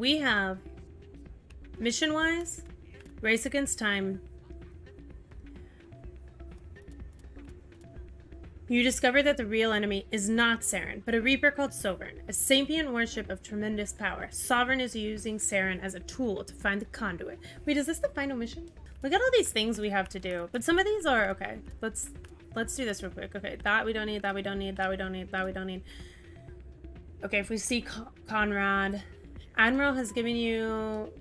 We have, mission-wise, Race Against Time. You discover that the real enemy is not Saren, but a Reaper called Sovereign, a sapient warship of tremendous power. Sovereign is using Saren as a tool to find the Conduit. Wait, is this the final mission? Look at all these things we have to do, but some of these are okay. Let's do this real quick. Okay, that we don't need, that we don't need, that we don't need, that we don't need. Okay, if we see Conrad, Admiral has given you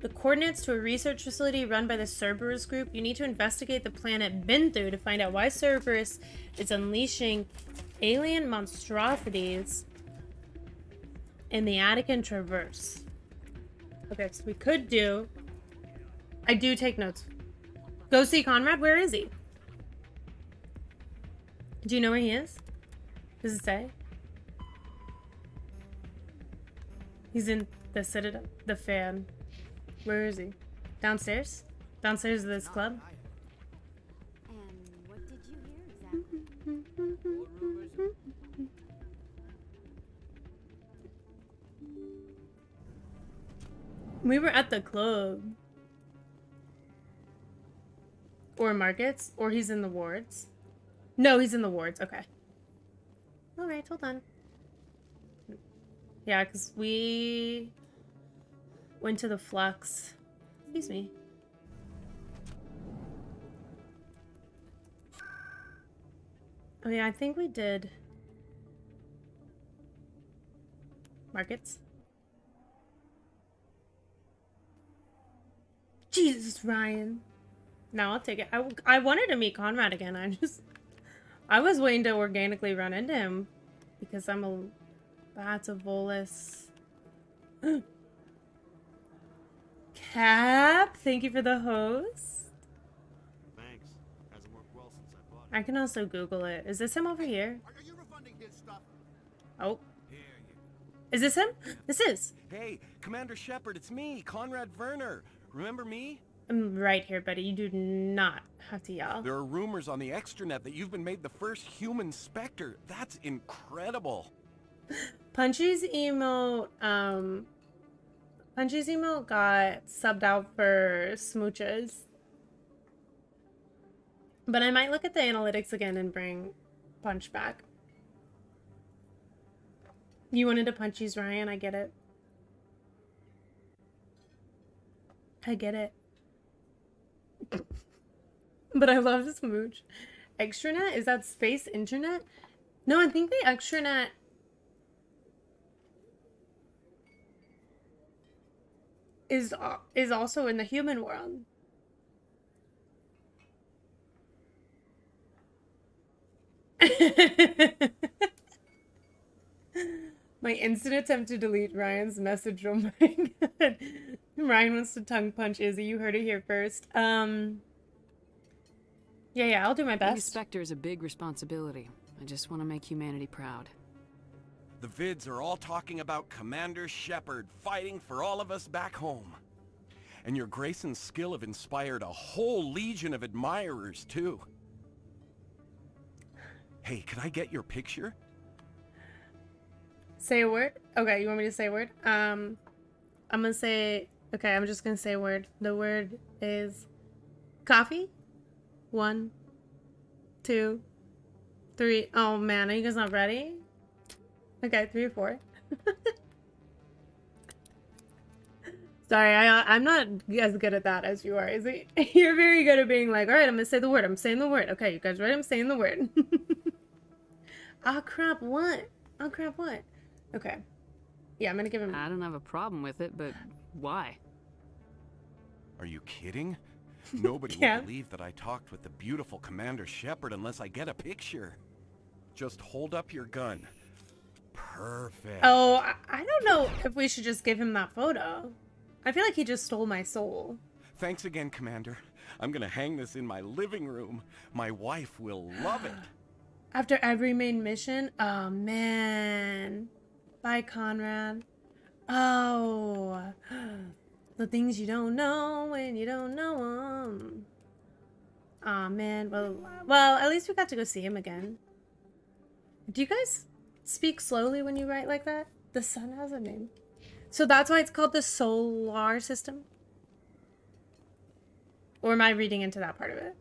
the coordinates to a research facility run by the Cerberus group. You need to investigate the planet Binthu to find out why Cerberus is unleashing alien monstrosities in the Attican Traverse. Okay, so we could do... I do take notes. Go see Conrad. Where is he? Do you know where he is? Does it say? He's in the Citadel. The fan. Where is he? Downstairs? Downstairs of this club? And what did you hear exactly? We were at the club. Or markets. Or he's in the wards. No, he's in the wards. Okay. Alright, hold on. Yeah, because we... went to the flux. Excuse me. Oh yeah, I think we did markets. Jesus, Ryan. No, I'll take it. I wanted to meet Conrad again. I was waiting to organically run into him because I'm a Batavolus. Cap, thank you for the host. Thanks. Hasn't worked well since I bought it. I can also Google it. Is this him over here? Are you refunding his stuff? Oh. Is this him? This is. Hey, Commander Shepard, it's me, Conrad Verner. Remember me? I'm right here, buddy. You do not have to yell. There are rumors on the extranet that you've been made the first human Spectre. That's incredible. Punchy's emote, Punchy's emote got subbed out for smooches. But I might look at the analytics again and bring Punch back. You wanted a Punchies, Ryan? I get it. I get it. But I love this smooch. Extranet? Is that space internet? No, I think the extranet... is also in the human world. My instant attempt to delete Ryan's message. Oh my god. Ryan wants to tongue punch Izzy. You heard it here first. Yeah, I'll do my best. Being a Spectre is a big responsibility. I just want to make humanity proud. The vids are all talking about Commander Shepard fighting for all of us back home. And your grace and skill have inspired a whole legion of admirers, too. Hey, can I get your picture? Say a word? Okay, you want me to say a word? I'm gonna say... Okay, I'm just gonna say a word. The word is... coffee? 1, 2, 3... Oh, man, are you guys not ready? Okay, 3 or 4. Sorry, I'm not as good at that as you are, Izzy. You're very good at being like, alright, I'm gonna say the word, I'm saying the word. Okay, you guys ready? I'm saying the word. Oh crap, what? Oh crap, what? Okay. Yeah, I'm gonna give him... I don't have a problem with it, but why? Are you kidding? Nobody yeah. will believe that I talked with the beautiful Commander Shepard unless I get a picture. Just hold up your gun. Perfect. Oh, I don't know if we should just give him that photo. I feel like he just stole my soul. Thanks again, Commander. I'm gonna hang this in my living room. My wife will love it. After every main mission? Oh, man. Bye, Conrad. Oh. The things you don't know when you don't know them. Oh, man. Well, at least we got to go see him again. Do you guys... speak slowly when you write like that? The sun has a name. So that's why it's called the solar system? Or am I reading into that part of it?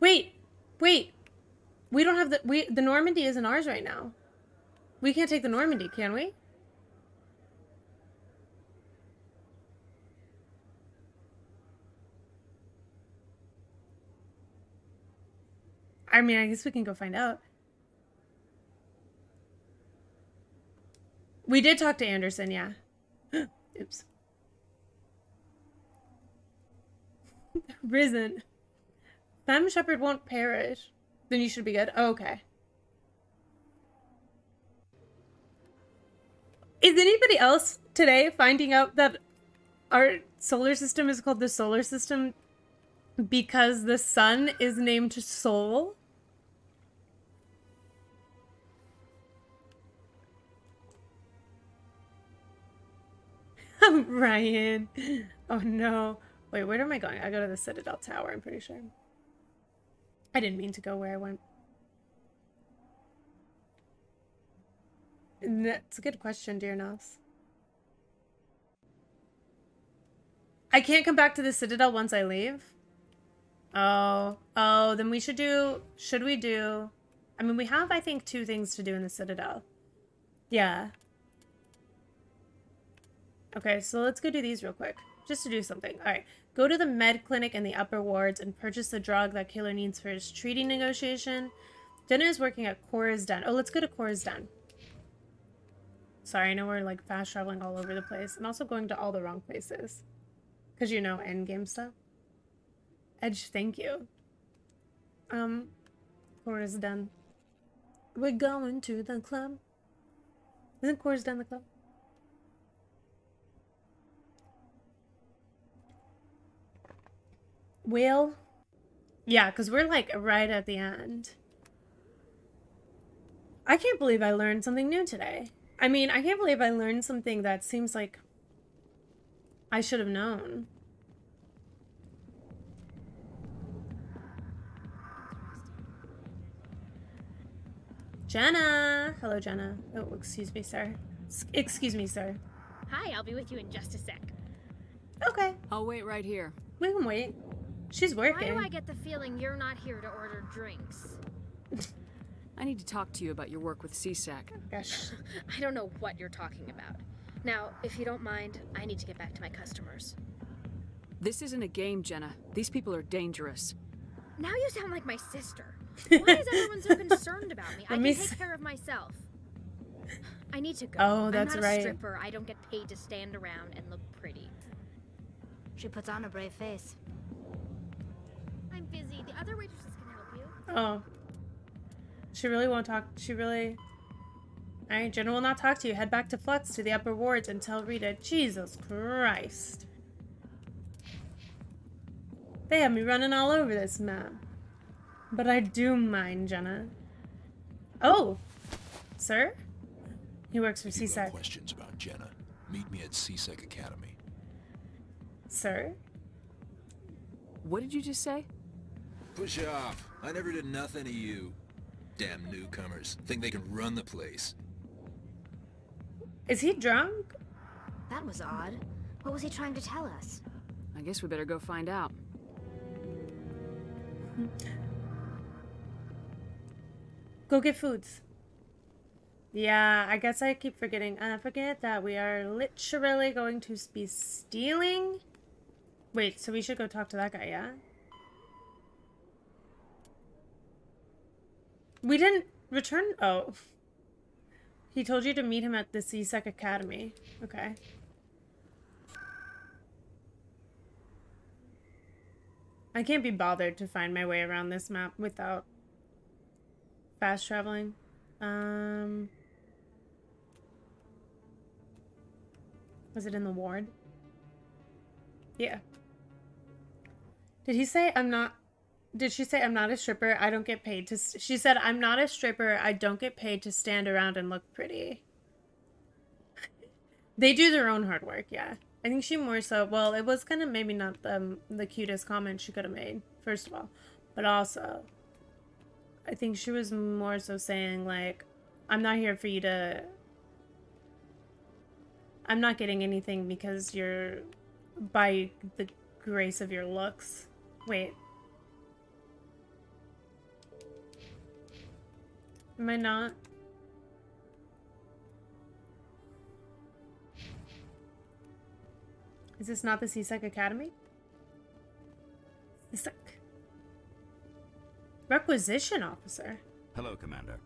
Wait, wait. We don't have the... the Normandy isn't ours right now. We can't take the Normandy, can we? I mean, I guess we can go find out. We did talk to Anderson, yeah. Oops. Risen. Femme Shepherd won't perish. Then you should be good. Oh, okay. Is anybody else today finding out that our solar system is called the solar system because the sun is named Sol? Ryan. Oh no. Wait, where am I going? I go to the Citadel Tower, I'm pretty sure. I didn't mean to go where I went. That's a good question, dear Nos. I can't come back to the Citadel once I leave? Oh. Oh, then we should do... Should we do... I mean, we have, I think, 2 things to do in the Citadel. Yeah. Okay, so let's go do these real quick. Just to do something. Alright. Go to the med clinic in the upper wards and purchase the drug that Killer needs for his treaty negotiation. Jenna is working at Cora's Den. Oh, let's go to Cora's Den. Sorry, I know we're like fast traveling all over the place. And also going to all the wrong places. Because you know, endgame stuff. Edge, thank you. Cora's Den. We're going to the club. Isn't Cora's Den the club? Well, yeah, because we're like right at the end. I can't believe I learned something new today. I mean, I can't believe I learned something that seems like I should have known. Jenna! Hello, Jenna. Oh, excuse me, sir. Excuse me, sir. Hi, I'll be with you in just a sec. Okay. I'll wait right here. We can wait. She's working. Why do I get the feeling you're not here to order drinks? I need to talk to you about your work with C-Sec. Gosh. I don't know what you're talking about. Now, if you don't mind, I need to get back to my customers. This isn't a game, Jenna. These people are dangerous. Now you sound like my sister. Why is everyone so concerned about me? I can take care of myself. I need to go. Oh, that's right. I'm not a stripper. I don't get paid to stand around and look pretty. She puts on a brave face. I'm busy. The other waitresses can help you. Oh. She really won't talk. She really... Alright, Jenna will not talk to you. Head back to Flux to the upper wards and tell Rita. Jesus Christ. They have me running all over this map. But I do mind, Jenna. Oh! Sir? He works for C-Sec. If you have questions about Jenna, meet me at C-Sec Academy. Sir? What did you just say? Push off. I never did nothing to you. Damn newcomers. Think they can run the place. Is he drunk? That was odd. What was he trying to tell us? I guess we better go find out. Go get foods. Yeah, I guess I keep forgetting. I forget that we are literally going to be stealing... Wait, so we should go talk to that guy, yeah? We didn't return... Oh. He told you to meet him at the C-Sec Academy. Okay. I can't be bothered to find my way around this map without fast traveling. Was it in the ward? Yeah. Did he say I'm not... Did she say I'm not a stripper? I don't get paid to... She said I'm not a stripper. I don't get paid to stand around and look pretty. They do their own hard work, yeah. I think she more so... Well, it was kind of maybe not the cutest comment she could have made, first of all. But also... I think she was more so saying, like, I'm not here for you to... I'm not getting anything because you're... by the grace of your looks. Wait. Am I not? Is this not the C-Sec Academy? C-Sec. Requisition officer. Hello, Commander.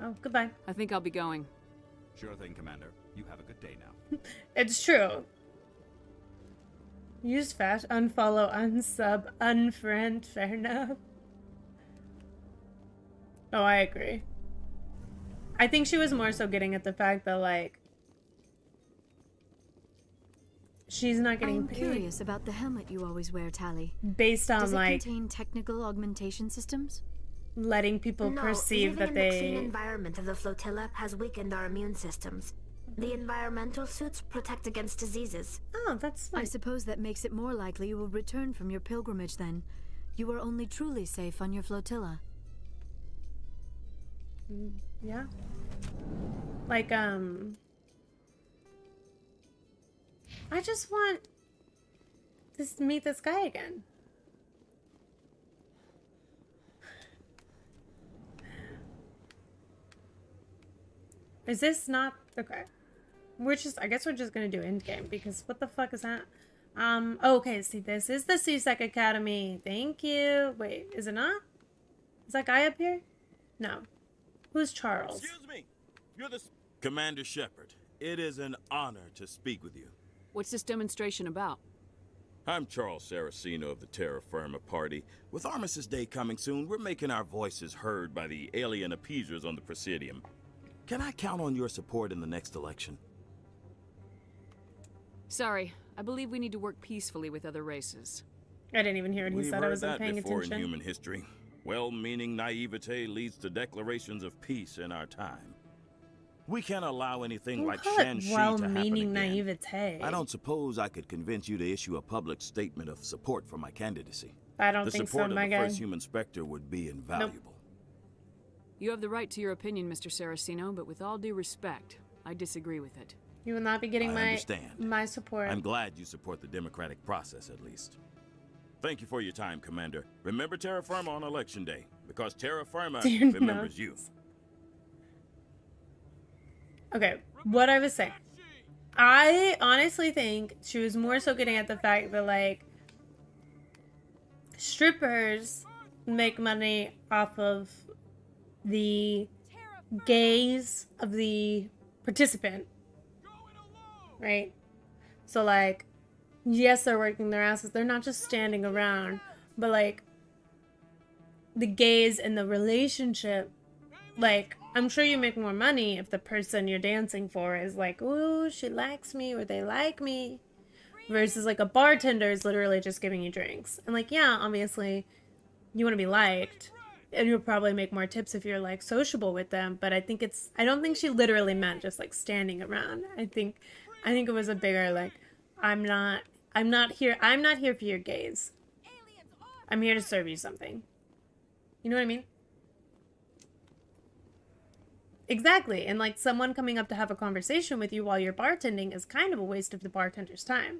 Oh, goodbye. I think I'll be going. Sure thing, Commander. You have a good day now. It's true. Use fast, unfollow, unsub, unfriend, fair enough. Oh, I agree. I think she was more so getting at the fact that, like, she's not getting paid. I'm curious about the helmet you always wear, Tali. Based on, like... Does it contain technical augmentation systems? Letting people perceive that they... No, even the mixing environment of the flotilla has weakened our immune systems. The environmental suits protect against diseases. Oh, that's fine. I suppose that makes it more likely you will return from your pilgrimage, then. You are only truly safe on your flotilla. Yeah. Like, I just want to meet this guy again. Is this not... Okay. We're just... I guess we're just gonna do endgame, because what the fuck is that? Okay, see, this is the C-Sec Academy. Thank you. Wait, is it not? Is that guy up here? No. Who's Charles? Excuse me. You're the... Commander Shepard, it is an honor to speak with you. What's this demonstration about? I'm Charles Saraceno of the Terra Firma Party. With Armistice Day coming soon, we're making our voices heard by the alien appeasers on the Presidium. Can I count on your support in the next election? Sorry, I believe we need to work peacefully with other races. I didn't even hear what he said. I wasn't paying attention. We've heard that before in human history. Well-meaning naivete leads to declarations of peace in our time. We can't allow anything like Shanxi to happen again. Naivete. I don't suppose I could convince you to issue a public statement of support for my candidacy. I don't think so, my guy. The support of the first human Spectre would be invaluable. Nope. You have the right to your opinion, Mr. Saraceno, but with all due respect, I disagree with it. You will not be getting my support. I'm glad you support the democratic process, at least. Thank you for your time, Commander. Remember Terra Firma on Election Day, because Terra Firma remembers you. Okay, what I was saying. I honestly think she was more so getting at the fact that, like, strippers make money off of the gaze of the participant, right? So, like, yes, they're working their asses. They're not just standing around, but, like, the gaze and the relationship, like... I'm sure you make more money if the person you're dancing for is like, ooh, she likes me, or they like me. Versus, like, a bartender is literally just giving you drinks. And, like, yeah, obviously, you want to be liked. And you'll probably make more tips if you're, like, sociable with them. But I think it's... I don't think she literally meant just, like, standing around. I think it was a bigger, like, I'm not here for your gaze. I'm here to serve you something. You know what I mean? Exactly, and, like, someone coming up to have a conversation with you while you're bartending is kind of a waste of the bartender's time.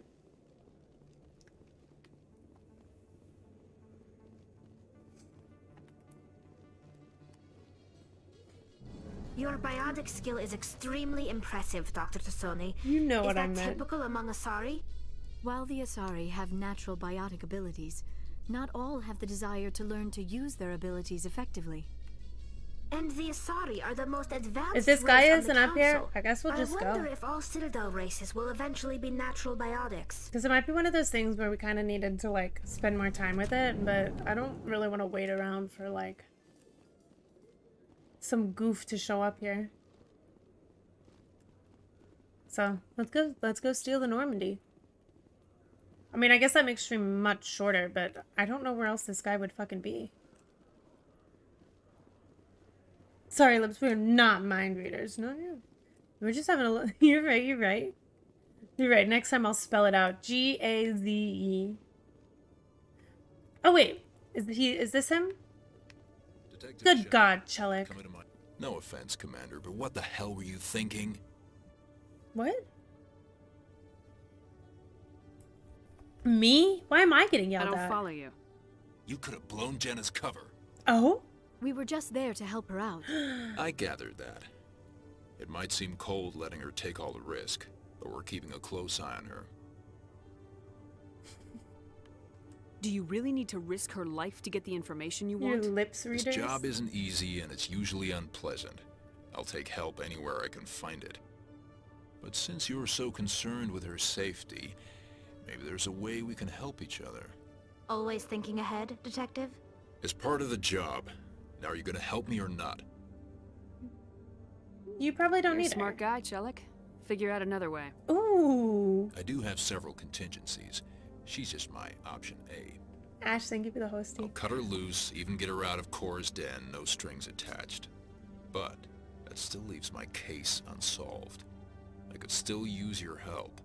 Your biotic skill is extremely impressive, Dr. Tassoni. You know what I meant. Is that typical among Asari? While the Asari have natural biotic abilities, not all have the desire to learn to use their abilities effectively. And the Asari are the most advanced. If this guy isn't up here, I guess we'll just go. I wonder if all Citadel races will eventually be natural biotics. Because it might be one of those things where we kind of needed to, like, spend more time with it, but I don't really want to wait around for, like, some goof to show up here. So let's go steal the Normandy. I mean, I guess that makes stream much shorter, but I don't know where else this guy would fucking be. Sorry, Lips, we're not mind readers. No, no. We're just having a look. You're right, you're right. You're right. Next time I'll spell it out. G-A-Z-E. Oh, wait. Is this him? Detective Good Shepard. God, Chelic. No offense, Commander, but what the hell were you thinking? What? Me? Why am I getting yelled at? I don't follow you. You could have blown Jenna's cover. Oh? We were just there to help her out. I gathered that. It might seem cold letting her take all the risk, but we're keeping a close eye on her. Do you really need to risk her life to get the information you want? Your lips readers? This job isn't easy and it's usually unpleasant. I'll take help anywhere I can find it. But since you're so concerned with her safety, maybe there's a way we can help each other. Always thinking ahead, Detective? It's part of the job. Now are you gonna help me or not? You probably don't need a smart guy, Chelik. Figure out another way. Ooh. I do have several contingencies. She's just my option A. Ash, thank you for the hosting. I'll cut her loose, even get her out of Cora's Den, no strings attached. But that still leaves my case unsolved. I could still use your help.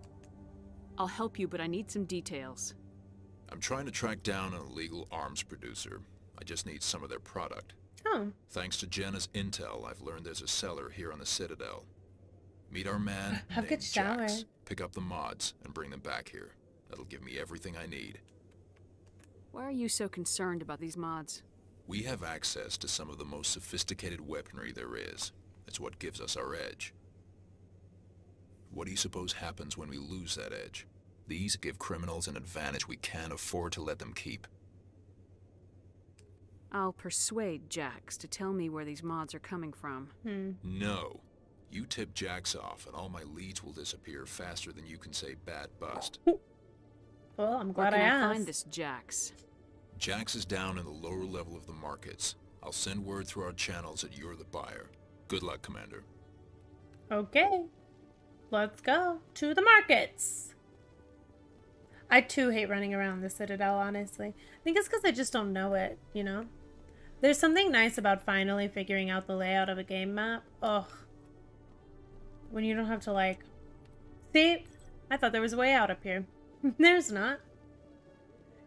I'll help you, but I need some details. I'm trying to track down an illegal arms producer. I just need some of their product. Oh. Thanks to Jenna's intel, I've learned there's a seller here on the Citadel. Meet our man, named Jax. Pick up the mods and bring them back here. That'll give me everything I need. Why are you so concerned about these mods? We have access to some of the most sophisticated weaponry there is. It's what gives us our edge. What do you suppose happens when we lose that edge? These give criminals an advantage we can't afford to let them keep. I'll persuade Jax to tell me where these mods are coming from. No. You tip Jax off and all my leads will disappear faster than you can say bad bust. Well, I'm glad I asked. Where can I find this Jax? Jax is down in the lower level of the markets. I'll send word through our channels that you're the buyer. Good luck, Commander. Okay. Let's go to the markets. I too hate running around the Citadel, honestly. I think it's because I just don't know it, you know? There's something nice about finally figuring out the layout of a game map. Ugh. When you don't have to, like... See? I thought there was a way out up here. There's not.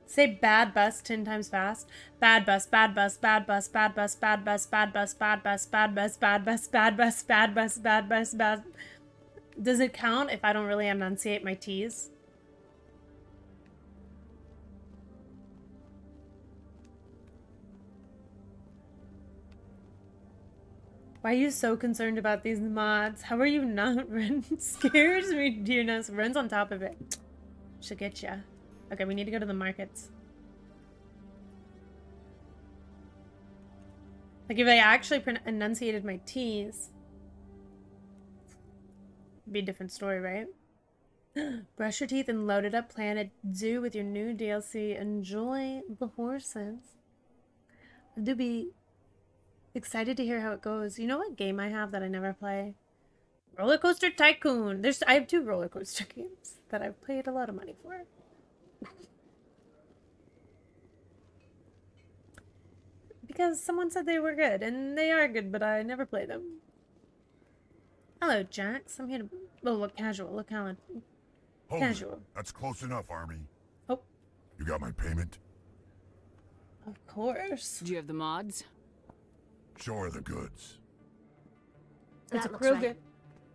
Say bad bus 10 times fast. Bad bus, bad bus, bad bus, bad bus, bad bus, bad bus, bad bus, bad bus, bad bus, bad bus, bad bus, bad bus, bad... Does it count if I don't really enunciate my T's? Why are you so concerned about these mods? How are you not? Ren scares me, dearness. Ren's on top of it. She'll get ya. Okay, we need to go to the markets. Like, if I actually enunciated my T's, it'd be a different story, right? Brush your teeth and loaded up Planet Zoo with your new DLC. Enjoy the horses. I do be excited to hear how it goes. You know what game I have that I never play? Roller Coaster Tycoon. I have 2 roller coaster games that I've paid a lot of money for. Because someone said they were good, and they are good, but I never play them. Hello, Jax. I'm here to... Oh, look casual. Look how casual. Hold it. That's close enough, Army. Oh. You got my payment? Of course. Do you have the mods? Sure, the goods. That's real right. Good.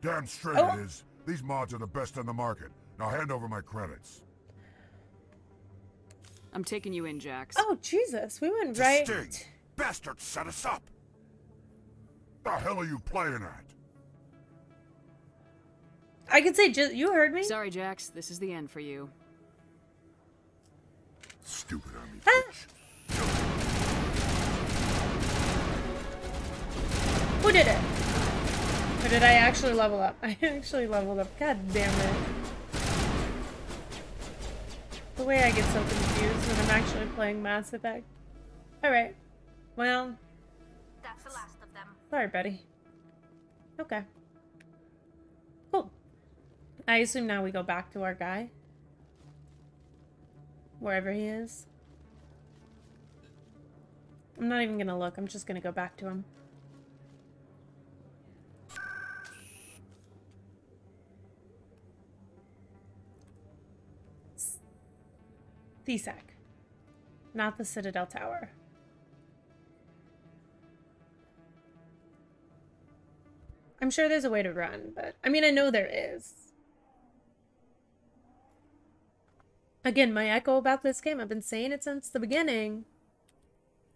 Damn straight it is. These mods are the best on the market. Now hand over my credits. I'm taking you in, Jax. Oh, Jesus. We went right... Sting. Bastard set us up. The hell are you playing at? I could say just... You heard me? Sorry, Jax. This is the end for you. Stupid army bitch. Who did it? Or did I actually level up? I actually leveled up. God damn it. The way I get so confused when I'm actually playing Mass Effect. Alright. Well. That's the last of them. Sorry, buddy. Okay. Cool. I assume now we go back to our guy. Wherever he is. I'm not even gonna look. I'm just gonna go back to him. C-Sec, not the Citadel Tower. I'm sure there's a way to run, but I mean, I know there is. Again, my echo about this game, I've been saying it since the beginning.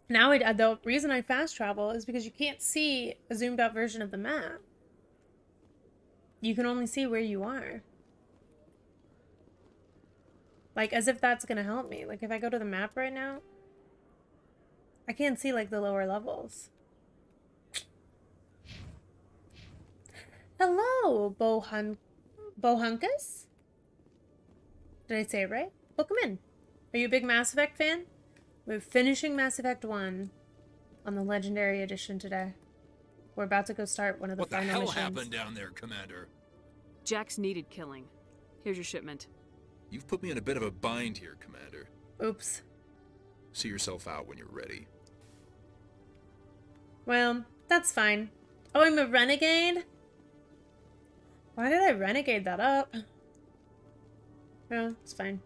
Now, the reason I fast travel is because you can't see a zoomed out version of the map. You can only see where you are. Like, as if that's going to help me. Like, if I go to the map right now, I can't see, like, the lower levels. Hello, Bohunkus? Did I say it right? Welcome in. Are you a big Mass Effect fan? We're finishing Mass Effect 1 on the Legendary Edition today. We're about to go start one of the final missions. What the hell happened down there, Commander? Jax needed killing. Here's your shipment. You've put me in a bit of a bind here, Commander. Oops. See yourself out when you're ready. Well, that's fine. Oh, I'm a renegade? Why did I renegade that up? Well, it's fine.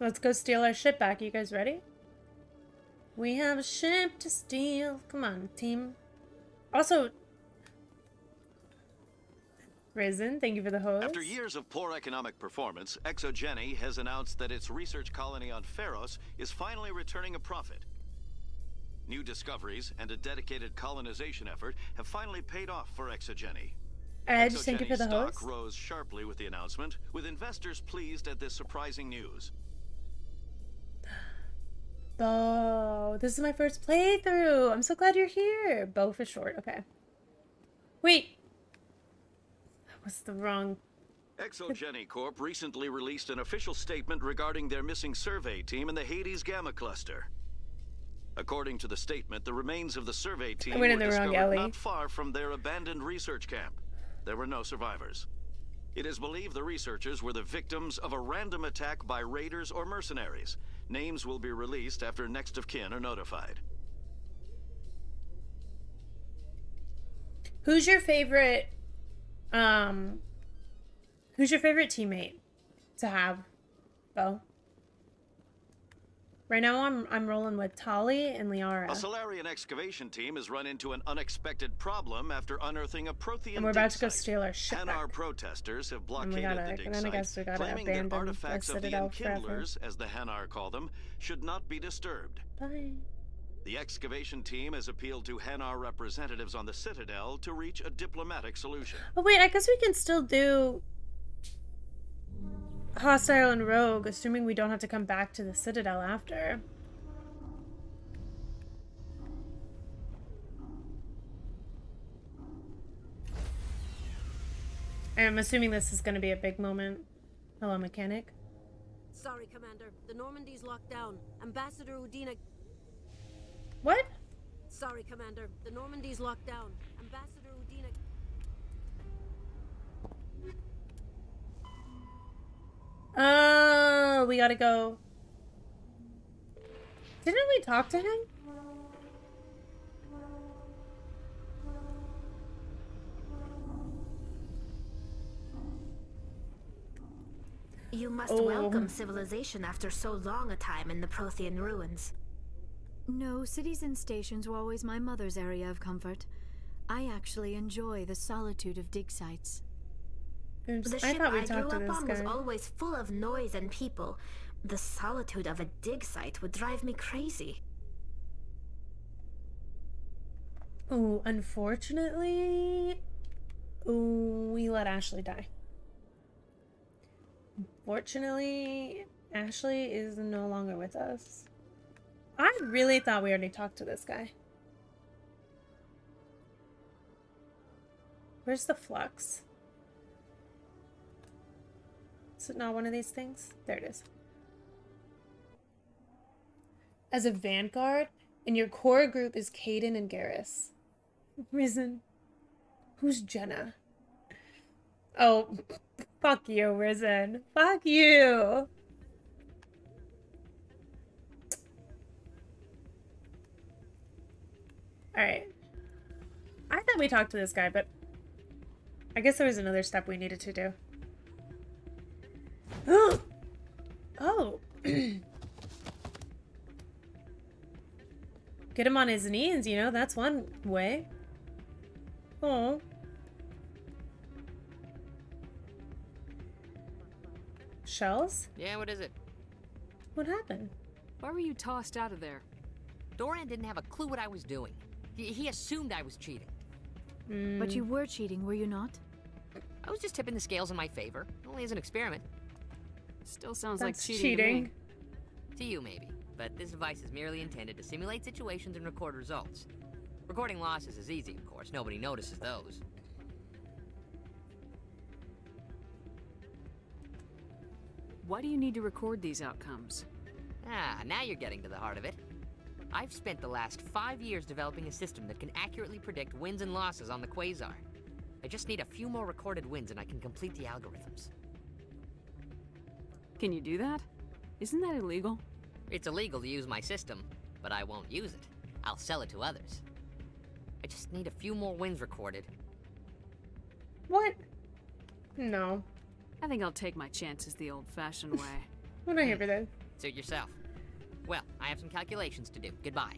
Let's go steal our ship back. You guys ready? We have a ship to steal. Come on, team. Also... Risen, thank you for the host. After years of poor economic performance, Exogeny has announced that its research colony on Pharos is finally returning a profit. New discoveries and a dedicated colonization effort have finally paid off for Exogeny. Ed, thank you for the host. Stock rose sharply with the announcement, with investors pleased at this surprising news. Bo, this is my first playthrough. I'm so glad you're here. Bo for short. Okay. Wait. What's the wrong? Exogeny Corp recently released an official statement regarding their missing survey team in the Hades Gamma Cluster. According to the statement, the remains of the survey team were discovered not far from their abandoned research camp. There were no survivors. It is believed the researchers were the victims of a random attack by raiders or mercenaries. Names will be released after next of kin are notified. Who's your favorite? Who's your favorite teammate to have, Bo? Right now I'm rolling with Tali and Liara. A Solarian excavation team has run into an unexpected problem after unearthing a Prothean and we're about to go steal our ship back. Hanar protesters have blockaded the dig site, claiming that artifacts of the Enkindlers, as the Hanar call them, should not be disturbed. Bye. The excavation team has appealed to Hanar representatives on the Citadel to reach a diplomatic solution. Oh wait, I guess we can still do Hostile and Rogue, assuming we don't have to come back to the Citadel after. I'm assuming this is going to be a big moment. Hello, mechanic. Sorry, Commander. The Normandy's locked down. Ambassador Udina... What? Sorry, Commander. The Normandy's locked down. Ambassador Udina. Oh, we gotta go. Didn't we talk to him? You must welcome civilization after so long a time in the Prothean ruins. No, cities and stations were always my mother's area of comfort. I actually enjoy the solitude of dig sites. Oops, the ship I grew up on was always full of noise and people. The solitude of a dig site would drive me crazy. Oh, unfortunately... Ooh, we let Ashley die. Fortunately, Ashley is no longer with us. I really thought we already talked to this guy. Where's the flux? Is it not one of these things? There it is. As a vanguard, and your core group is Kaidan and Garrus. Risen. Who's Jenna? Oh, fuck you, Risen. Fuck you! Alright. I thought we talked to this guy, but I guess there was another step we needed to do. Oh! Get him on his knees, you know, that's one way. Oh. Shells? Yeah, what is it? What happened? Why were you tossed out of there? Doran didn't have a clue what I was doing. He assumed I was cheating. Mm. But you were cheating, were you not? I was just tipping the scales in my favor, only as an experiment. Still sounds like cheating. To you, maybe. But this device is merely intended to simulate situations and record results. Recording losses is easy, of course. Nobody notices those. Why do you need to record these outcomes? Ah, now you're getting to the heart of it. I've spent the last 5 years developing a system that can accurately predict wins and losses on the Quasar. I just need a few more recorded wins and I can complete the algorithms. Can you do that? Isn't that illegal? It's illegal to use my system, but I won't use it. I'll sell it to others. I just need a few more wins recorded. What? No. I think I'll take my chances the old-fashioned way. What do I hear for that? Suit yourself. Well, I have some calculations to do. Goodbye.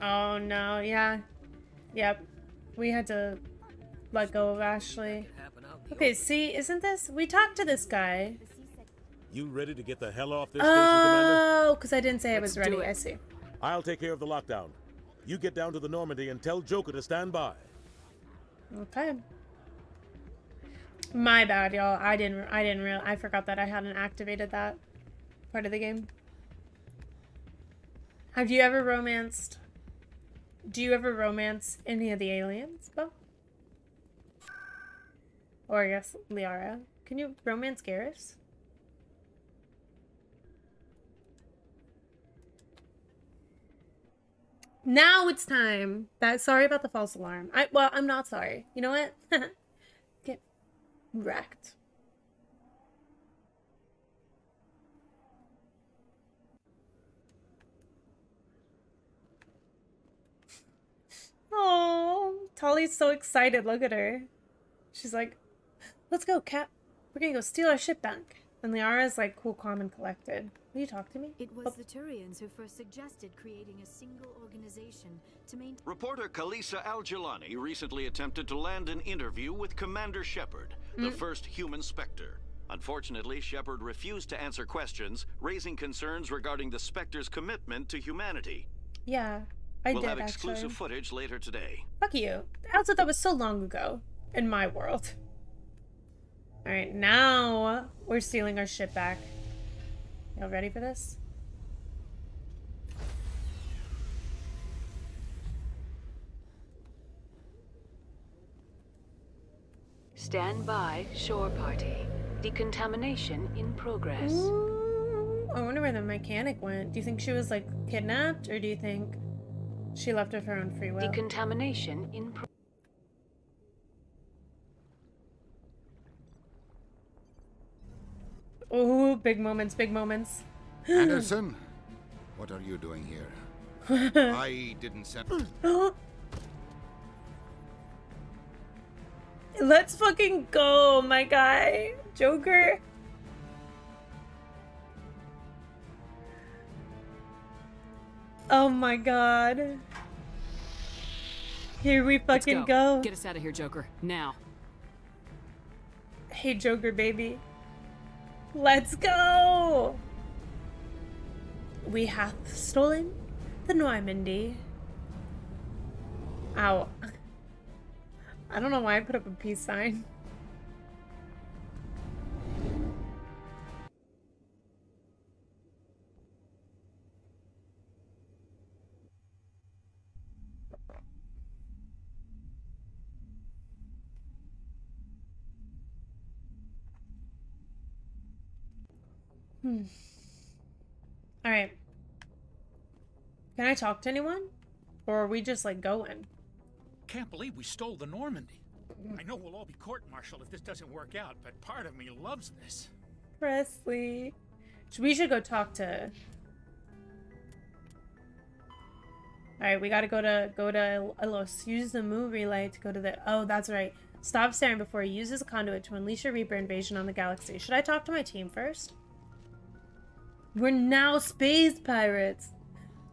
Oh, no. Yeah. Yep. We had to let go of Ashley. Okay, see, isn't this... We talked to this guy. You ready to get the hell off this station, Commander? Oh, because I didn't say I was ready. I see. I'll take care of the lockdown. You get down to the Normandy and tell Joker to stand by. Okay. My bad, y'all. I didn't realize. I forgot that I hadn't activated that part of the game. Have you ever romanced? Do you ever romance any of the aliens, Bo? Or I guess Liara. Can you romance Garrus? Now it's time. Sorry about the false alarm. Well, I'm not sorry. You know what? Get wrecked. Oh, Tali's so excited. Look at her. She's like, "Let's go, Cap. We're gonna go steal our ship back." And Liara's like, "Cool, calm, and collected." Will you talk to me? It was the Turians who first suggested creating a single organization to maintain... Reporter Khalisa Al-Jilani recently attempted to land an interview with Commander Shepard, the first human Spectre. Unfortunately, Shepard refused to answer questions, raising concerns regarding the Spectre's commitment to humanity. Yeah, we'll have exclusive footage later today. Fuck you. Also, that was so long ago in my world. All right, now we're stealing our ship back. Y'all ready for this? Stand by, shore party. Decontamination in progress. Ooh, I wonder where the mechanic went. Do you think she was, like, kidnapped? Or do you think she left of her own free will? Decontamination in progress. Oh, big moments, big moments. Anderson, what are you doing here? I didn't send... Let's fucking go, my guy. Joker. Oh my god. Here we fucking go. Get us out of here, Joker. Now. Hey, Joker, baby. Let's go! We have stolen the Normandy. Ow. I don't know why I put up a peace sign. All right. Can I talk to anyone? Or are we just, like, going? Can't believe we stole the Normandy. I know we'll all be court-martialed if this doesn't work out, but part of me loves this. Presley. We should go talk to... All right, we gotta go to Elos. Use the moon relay to go to the... Oh, that's right. Stop Saren before he uses a conduit to unleash a Reaper invasion on the galaxy. Should I talk to my team first? We're now space pirates.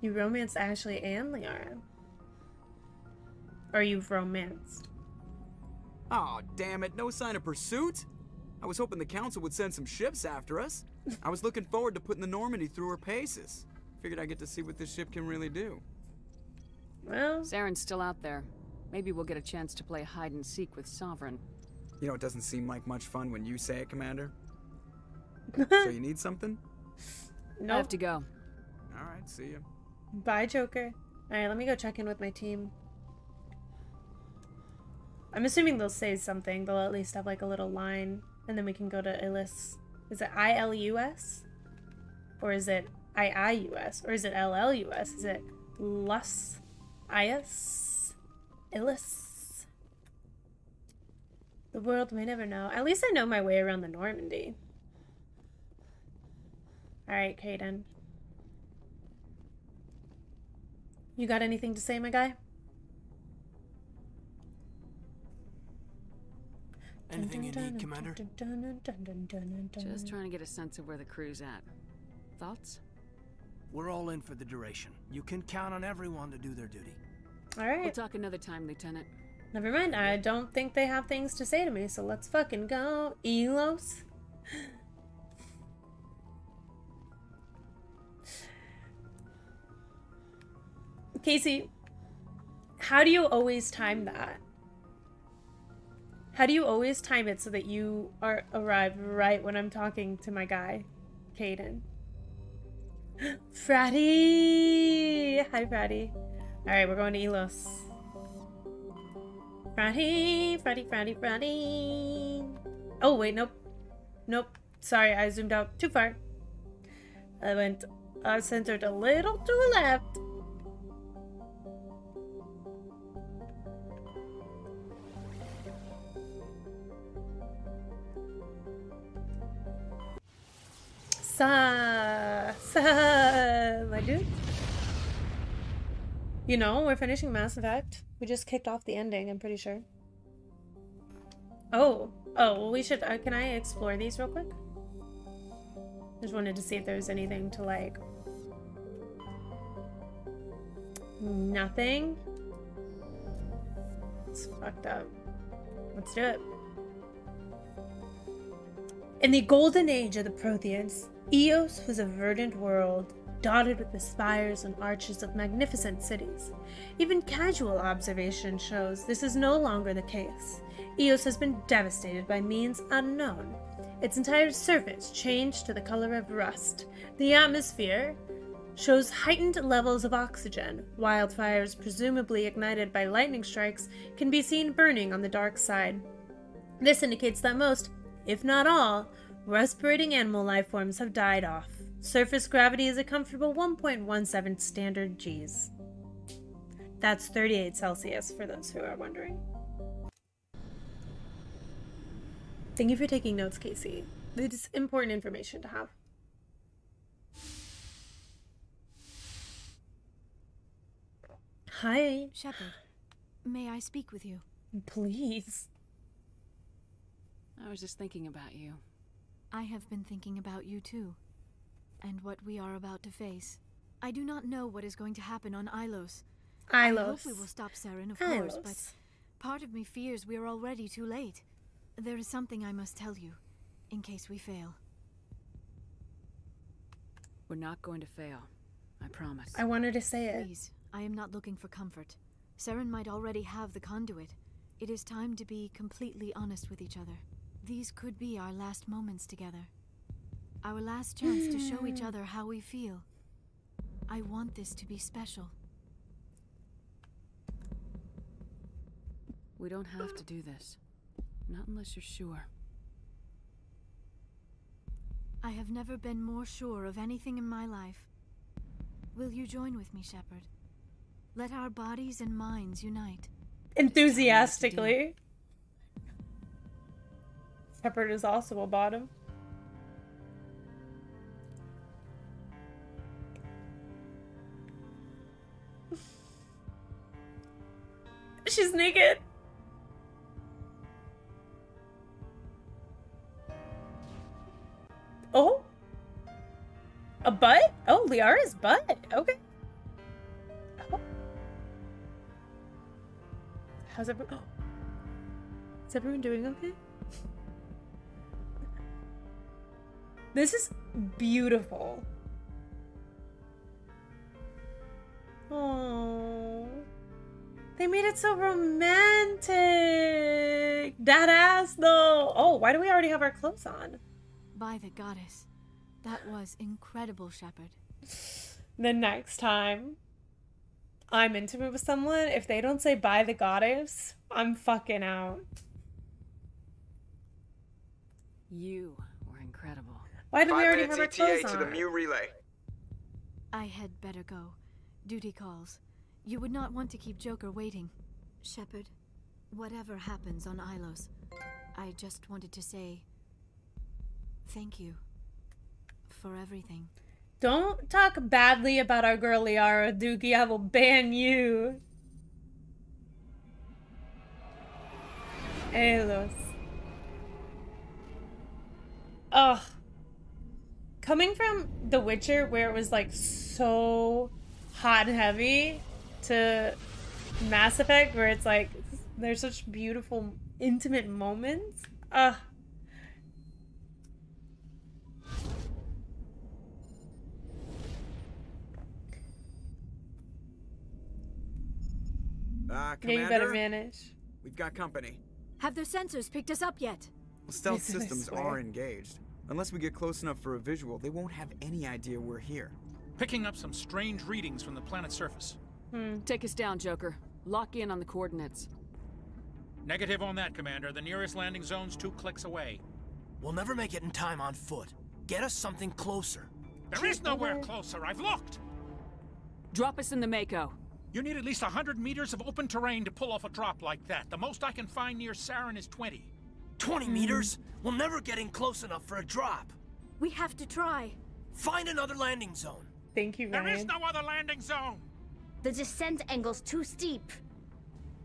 You romance Ashley and Liara. Or you've romanced. Aw, damn it. No sign of pursuit? I was hoping the council would send some ships after us. I was looking forward to putting the Normandy through her paces. Figured I'd get to see what this ship can really do. Well... Saren's still out there. Maybe we'll get a chance to play hide-and-seek with Sovereign. You know, it doesn't seem like much fun when you say it, Commander. So you need something? Nope. I have to go. Alright, see you. Bye, Joker. Alright, let me go check in with my team. I'm assuming they'll say something. They'll at least have like a little line. And then we can go to Elos. Is it I-L-U-S? Or is it I-I-U-S? Or is it L-L-U-S? Is it Lus? I-S? Elos? The world may never know. At least I know my way around the Normandy. Alright, Kaidan. You got anything to say, my guy? Anything you need, Commander? Just trying to get a sense of where the crew's at. Thoughts? We're all in for the duration. You can count on everyone to do their duty. All right. We'll talk another time, Lieutenant. Never mind. I don't think they have things to say to me, so let's fucking go. Elos? Casey, how do you always time that? How do you always time it so that you arrive right when I'm talking to my guy, Kaidan? Fratty! Hi, Fratty. Alright, we're going to Elos. Fratty, Fratty, Fratty, Fratty. Oh, wait, nope. Nope. Sorry, I zoomed out too far. I went centered a little to the left. My dude. You know, we're finishing Mass Effect. We just kicked off the ending, I'm pretty sure. Oh. Oh, well we should... can I explore these real quick? Just wanted to see if there was anything to like... Nothing? It's fucked up. Let's do it. In the golden age of the Protheans, Eos was a verdant world, dotted with the spires and arches of magnificent cities. Even casual observation shows this is no longer the case. Eos has been devastated by means unknown. Its entire surface changed to the color of rust. The atmosphere shows heightened levels of oxygen. Wildfires, presumably ignited by lightning strikes, can be seen burning on the dark side. This indicates that most, if not all, respirating animal life forms have died off. Surface gravity is a comfortable 1.17 standard Gs. That's 38 Celsius for those who are wondering. Thank you for taking notes, Casey. It's important information to have. Hi. Shepard, may I speak with you? Please. I was just thinking about you. I have been thinking about you too, and what we are about to face. I do not know what is going to happen on Ilos. I hope we will stop Saren, of course, but part of me fears we are already too late. There is something I must tell you, in case we fail. We're not going to fail. I promise. I wanted to say it. Please, I am not looking for comfort. Saren might already have the conduit. It is time to be completely honest with each other. These could be our last moments together. Our last chance to show each other how we feel. I want this to be special. We don't have to do this. Not unless you're sure. I have never been more sure of anything in my life. Will you join with me, Shepard? Let our bodies and minds unite. Enthusiastically. Shepard is also a bottom. She's naked. Oh, a butt? Oh, Liara's butt. Okay. Oh. How's everyone? Oh. Is everyone doing okay? This is beautiful. Oh, they made it so romantic. That ass though. Oh, why do we already have our clothes on? By the goddess, that was incredible, Shepard. The next time I'm intimate with someone, if they don't say by the goddess, I'm fucking out. You were incredible. Why do we already have our clothes on? 5 minutes ETA to the Mu relay. I had better go. Duty calls. You would not want to keep Joker waiting. Shepard, whatever happens on Ilos, I just wanted to say thank you for everything. Don't talk badly about our girl Liara, Dookie. I will ban you. Elos. Ugh. Coming from The Witcher, where it was like so hot and heavy, to Mass Effect, where it's like there's such beautiful, intimate moments. Ugh. Commander, yeah, you better manage. We've got company. Have their sensors picked us up yet? Well, stealth systems are engaged. Unless we get close enough for a visual, they won't have any idea we're here. Picking up some strange readings from the planet's surface. Take us down, Joker. Lock in on the coordinates. Negative on that, Commander. The nearest landing zone's 2 clicks away. We'll never make it in time on foot. Get us something closer. There is nowhere closer. I've looked. Drop us in the Mako. You need at least 100 meters of open terrain to pull off a drop like that. The most I can find near Saren is 20. 20 meters? We'll never get in close enough for a drop. We have to try. Find another landing zone. Thank you, Ryan. There is no other landing zone. The descent angle's too steep.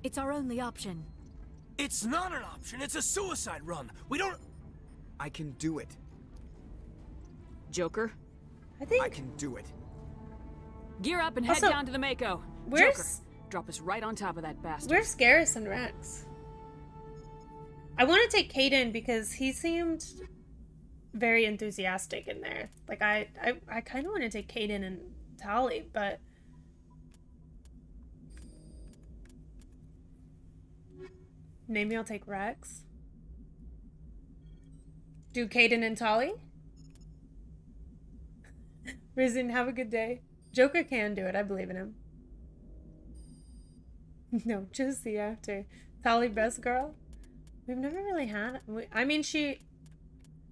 It's our only option. It's not an option. It's a suicide run. We don't... I can do it. Joker? I think... I can do it. Gear up and head down to the Mako. Where's Joker, drop us right on top of that bastard. Where's Garrus and Rex? I want to take Kaidan because he seemed very enthusiastic in there. Like I kind of want to take Kaidan and Tali, but maybe I'll take Rex. Do Kaidan and Tali? Risen, have a good day. Joker can do it. I believe in him. No, just see after. Tali, best girl? We've never really had... I mean, she...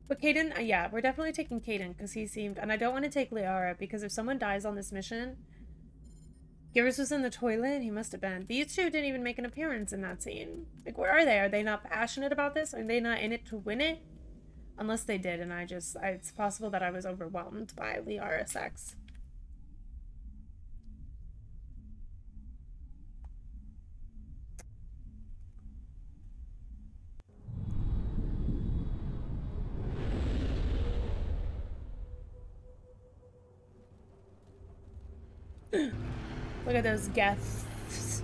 But Kaidan... yeah, we're definitely taking Kaidan because he seemed... And I don't want to take Liara because if someone dies on this mission... Garrus was in the toilet. He must have been. These two didn't even make an appearance in that scene. Like, where are they? Are they not passionate about this? Are they not in it to win it? Unless they did, and I just... it's possible that I was overwhelmed by Liara's sex. Look at those guests.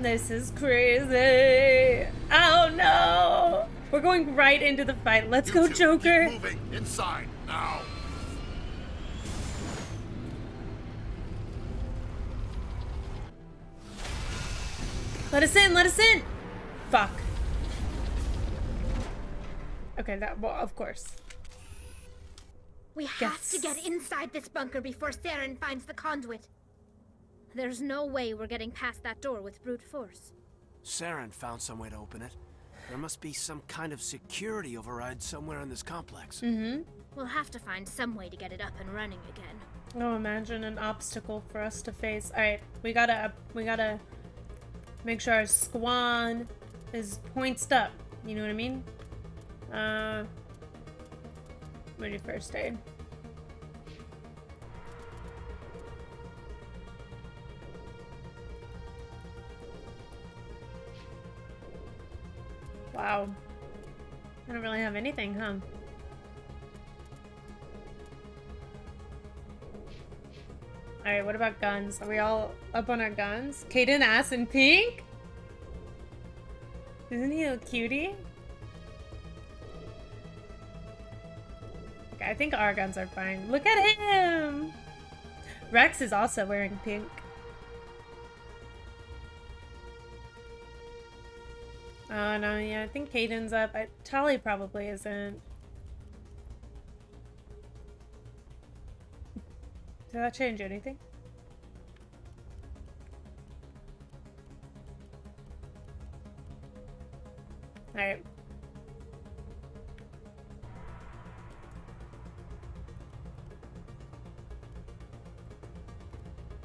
This is crazy. Oh no! We're going right into the fight. Let's go, Joker. Keep moving inside now. Let us in. Let us in. Fuck. Okay, that. Well, of course. We have to get inside this bunker before Saren finds the conduit. There's no way we're getting past that door with brute force. Saren found some way to open it. There must be some kind of security override somewhere in this complex. We'll have to find some way to get it up and running again. Oh, imagine an obstacle for us to face. All right, we gotta make sure our squad is points up. You know what I mean? When you first aid. Wow. I don't really have anything, huh? Alright, what about guns? Are we all up on our guns? Kaidan ass in pink? Isn't he a cutie? Okay, I think our guns are fine. Look at him! Rex is also wearing pink. Oh no, yeah, I think Kaidan's up. Tali probably isn't. Did that change anything? Alright.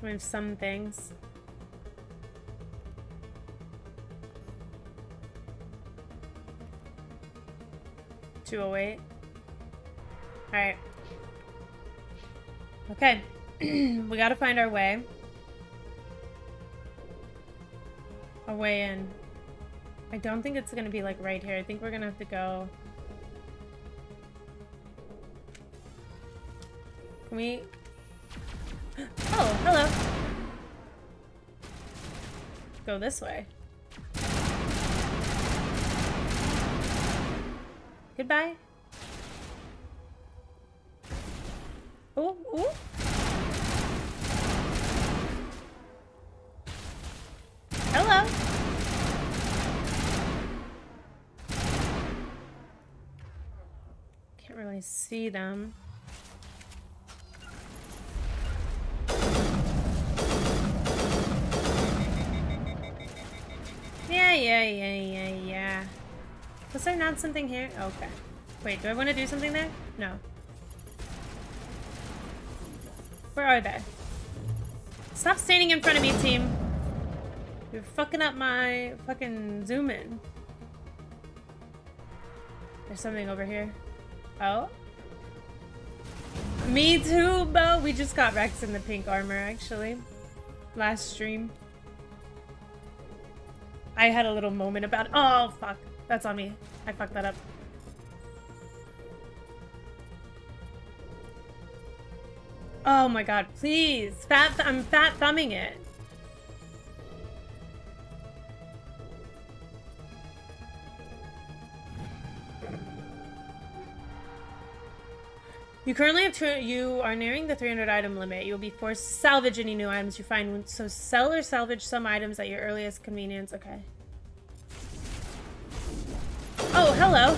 We have some things. .208. Alright. Okay. We gotta find our way. A way in. I don't think it's gonna be like right here. I think we're gonna have to go. Can we? Oh, hello. Go this way. Goodbye. Oh, oh. Hello. Can't really see them. Yeah. Was there not something here? Okay. Wait, do I want to do something there? No. Where are they? Stop standing in front of me, team. You're fucking up my fucking zoom in. There's something over here. Oh? Me too, Bo. We just got Rex in the pink armor, actually. Last stream. I had a little moment about it. Oh, fuck. That's on me. I fucked that up. Oh my god, please. I'm fat thumbing it. You currently have you are nearing the 300 item limit. You will be forced to salvage any new items you find, so sell or salvage some items at your earliest convenience. Okay. Oh, hello.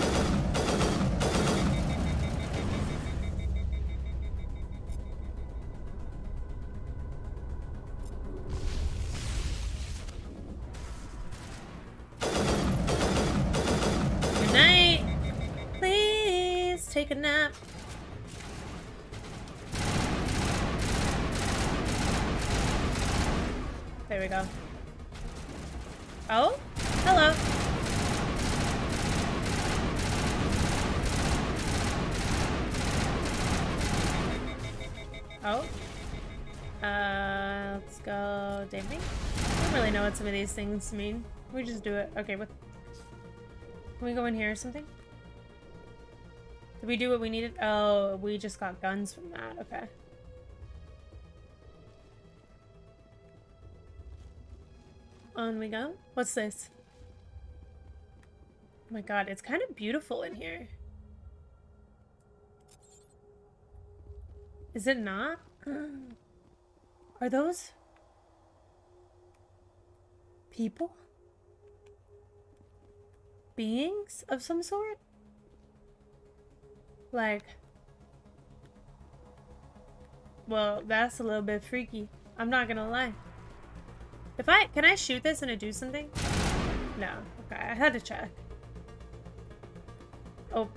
Good night. Please take a nap. There we go. Oh? Hello. Oh? Let's go dancing. I don't really know what some of these things mean. We just do it. Okay, what? Can we go in here or something? Did we do what we needed? Oh, we just got guns from that. Okay. On we go. What's this? Oh my god, it's kind of beautiful in here. Is it not? Are those people? Beings of some sort? Like, well, that's a little bit freaky. I'm not gonna lie. If can I shoot this and it do something? No. Okay, I had to check. Oh.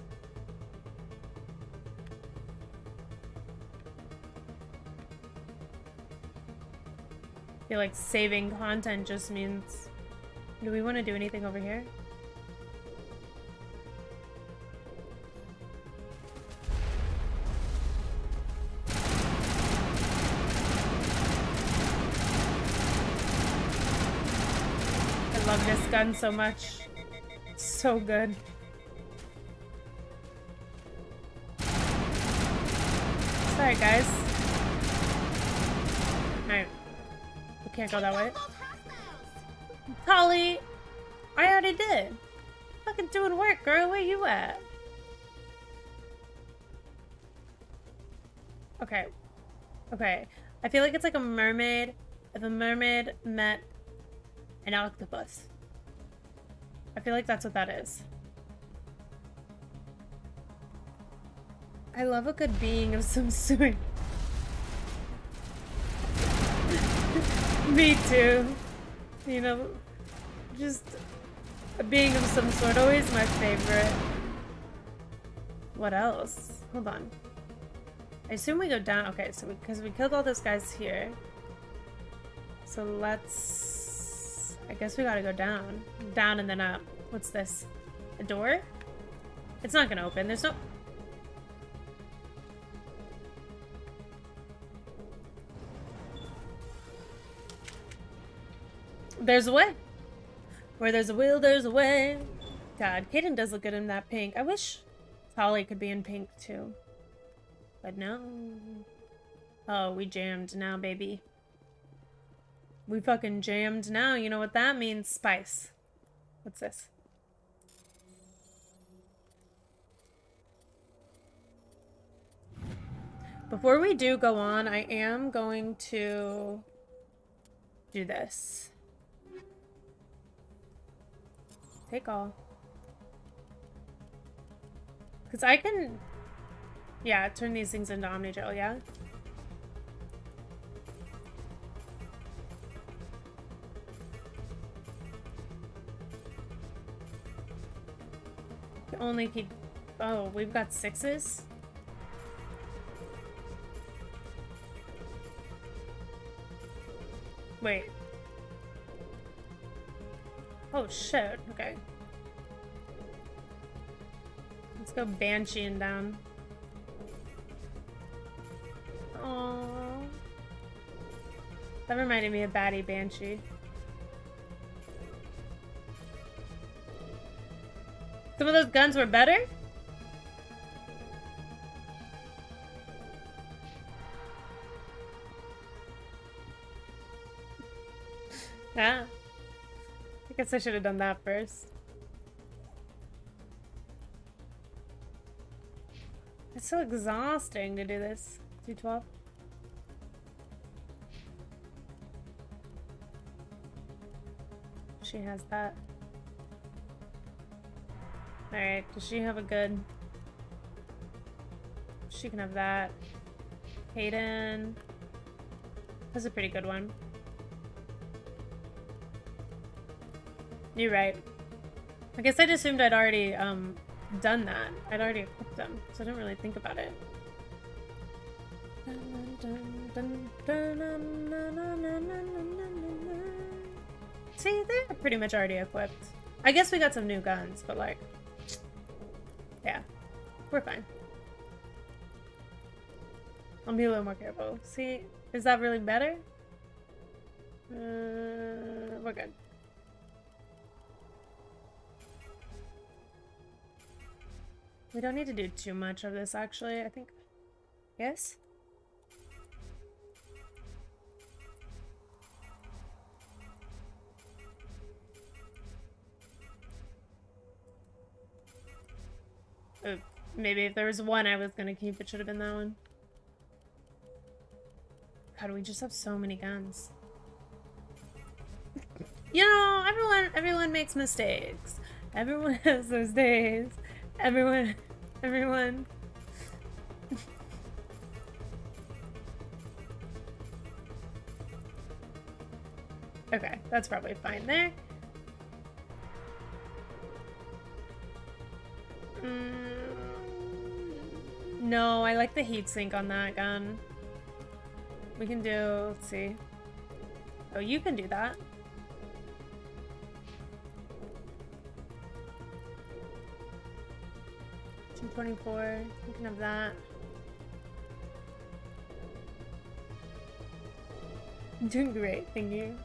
I feel like saving content just means... Do we want to do anything over here? Love this gun so much. So good. Sorry, guys. We can't go that way. Tali! I already did. Fucking doing work, girl. Where you at? Okay. Okay. I feel like it's like a mermaid. If a mermaid met an octopus. I feel like that's what that is. I love a good being of some sort. Me too. You know, just a being of some sort. Always my favorite. What else? Hold on. I assume we go down. Okay, so because we killed all those guys here. So let's... I guess we gotta go down. Down and then up. What's this? A door? It's not gonna open. There's no... There's a way. Where there's a will, there's a way. God, Kaidan does look good in that pink. I wish Tali could be in pink too. But no. Oh, we jammed now, baby. We fucking jammed now. You know what that means? Spice. What's this? Before we do go on, I am going to do this. Take all. Because I can... Yeah, turn these things into Omnigel, yeah? Only keep... Oh, we've got 6s? Wait. Oh, shit. Okay. Let's go Bansheeing down. Aww. That reminded me of Baddie Banshee. Some of those guns were better? Ah. I guess I should have done that first. It's so exhausting to do this. 212. She has that. Alright, does she have a good... She can have that. Kaidan. That's a pretty good one. You're right. I guess I'd assumed I'd already done that. I'd already equipped them, so I didn't really think about it. See, they're pretty much already equipped. I guess we got some new guns, but like... Yeah, we're fine. I'll be a little more careful. See, is that really better? We're good. We don't need to do too much of this, actually, I think. Yes? Maybe if there was one I was gonna keep, it should have been that one. God, we just have so many guns. You know, everyone makes mistakes. Everyone has those days. Everyone. Okay, that's probably fine there. No, I like the heat sink on that gun. We can do... Let's see. Oh, you can do that. $224. You can have that. I'm doing great, thank you.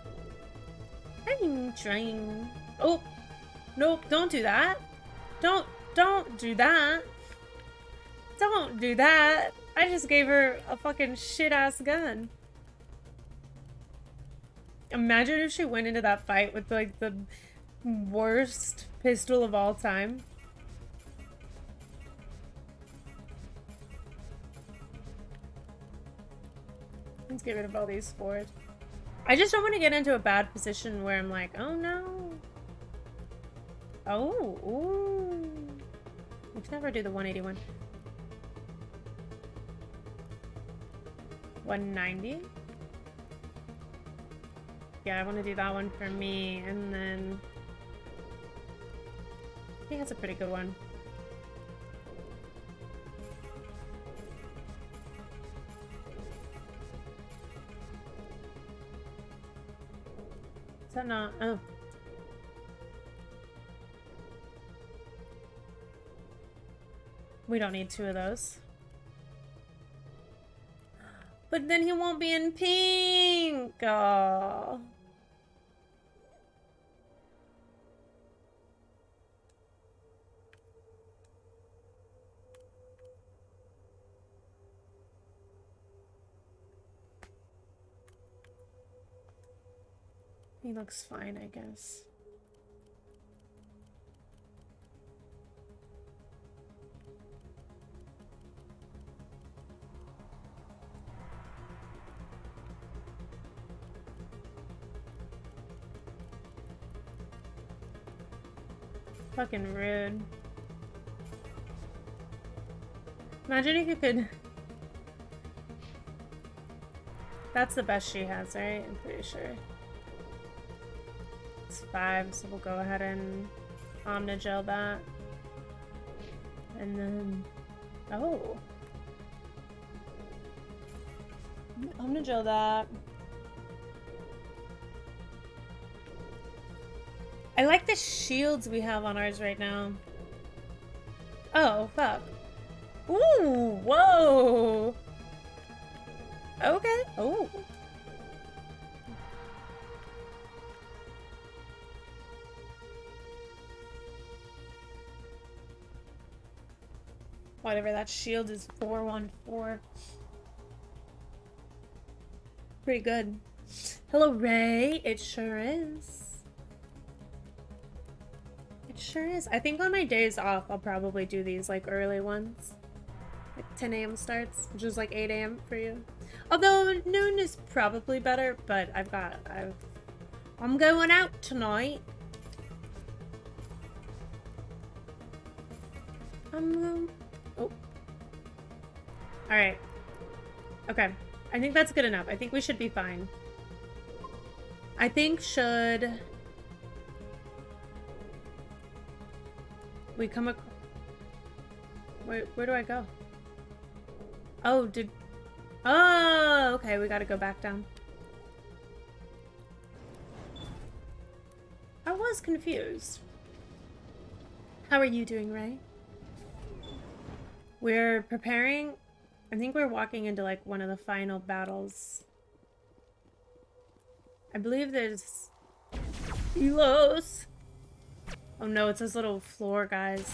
I'm trying. Oh! Nope, don't do that! Don't do that! Don't do that! I just gave her a fucking shit-ass gun. Imagine if she went into that fight with like the worst pistol of all time. Let's get rid of all these forward. I just don't want to get into a bad position where I'm like, oh no. Oh, ooh. We can never do the 181. 190? Yeah, I want to do that one for me, and then... I think that's a pretty good one. Is that not... oh. We don't need two of those. But then he won't be in pink! Aww. He looks fine, I guess. Fucking rude. Imagine if you could... That's the best she has, right? I'm pretty sure. It's 5, so we'll go ahead and Omnigel that. And then... oh! Omnigel that. I like the shields we have on ours right now. Oh, fuck. Ooh, whoa! Okay, oh. Whatever, that shield is 414. Pretty good. Hello, Ray. It sure is. Sure is. I think on my days off, I'll probably do these like early ones. Like 10 a.m. starts, which is like 8 a.m. for you. Although noon is probably better, but I'm going out tonight. Oh. Alright. Okay. I think that's good enough. I think we should be fine. I think should... we come across... wait, where do I go? Oh, did... oh, okay, we gotta go back down. I was confused. How are you doing, Ray? We're preparing... I think we're walking into, like, one of the final battles. I believe there's... Elos! Oh no, it's those little floor guys.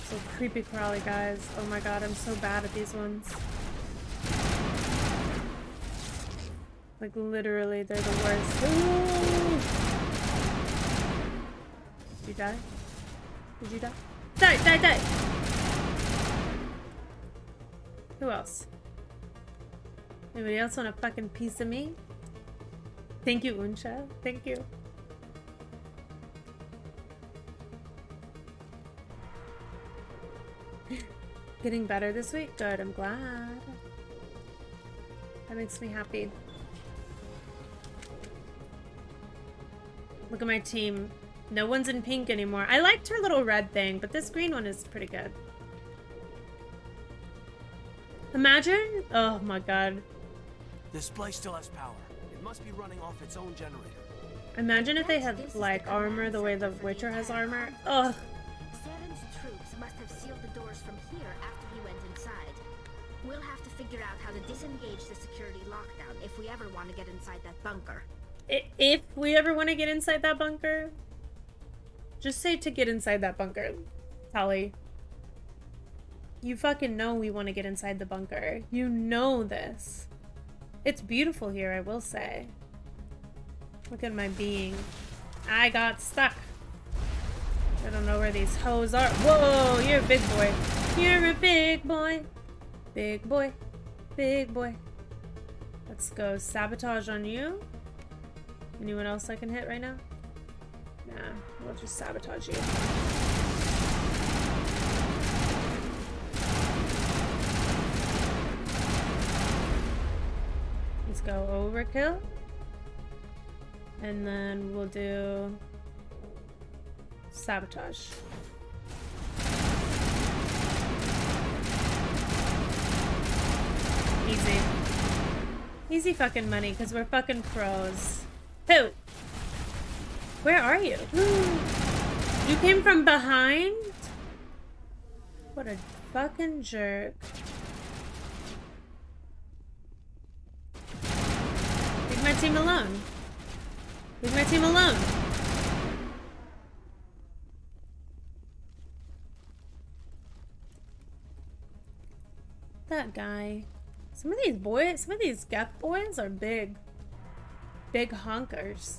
So creepy crawly guys. Oh my god, I'm so bad at these ones. Like literally, they're the worst. Ooh! Did you die? Did you die? Die, die, die! Who else? Anybody else want a fucking piece of me? Thank you, Uncha. Thank you. Getting better this week? Good, I'm glad. That makes me happy. Look at my team. No one's in pink anymore. I liked her little red thing, but this green one is pretty good. Imagine? Oh my god. This place still has power. It must be running off its own generator. Imagine if they had, like, armor the way the Witcher has armor. Ugh. We'll have to figure out how to disengage the security lockdown if we ever want to get inside that bunker. If we ever want to get inside that bunker? Just say to get inside that bunker, Tali. You fucking know we want to get inside the bunker. You know this. It's beautiful here, I will say. Look at my being. I got stuck. I don't know where these hoes are. Whoa, you're a big boy. You're a big boy. Big boy. Big boy. Let's go sabotage on you. Anyone else I can hit right now? Nah, we'll just sabotage you. Let's go overkill. And then we'll do sabotage. Easy. Easy fucking money, because we're fucking pros. Who? Where are you? You came from behind? What a fucking jerk. Leave my team alone. Leave my team alone. That guy. Some of these Geth boys are big. Big honkers.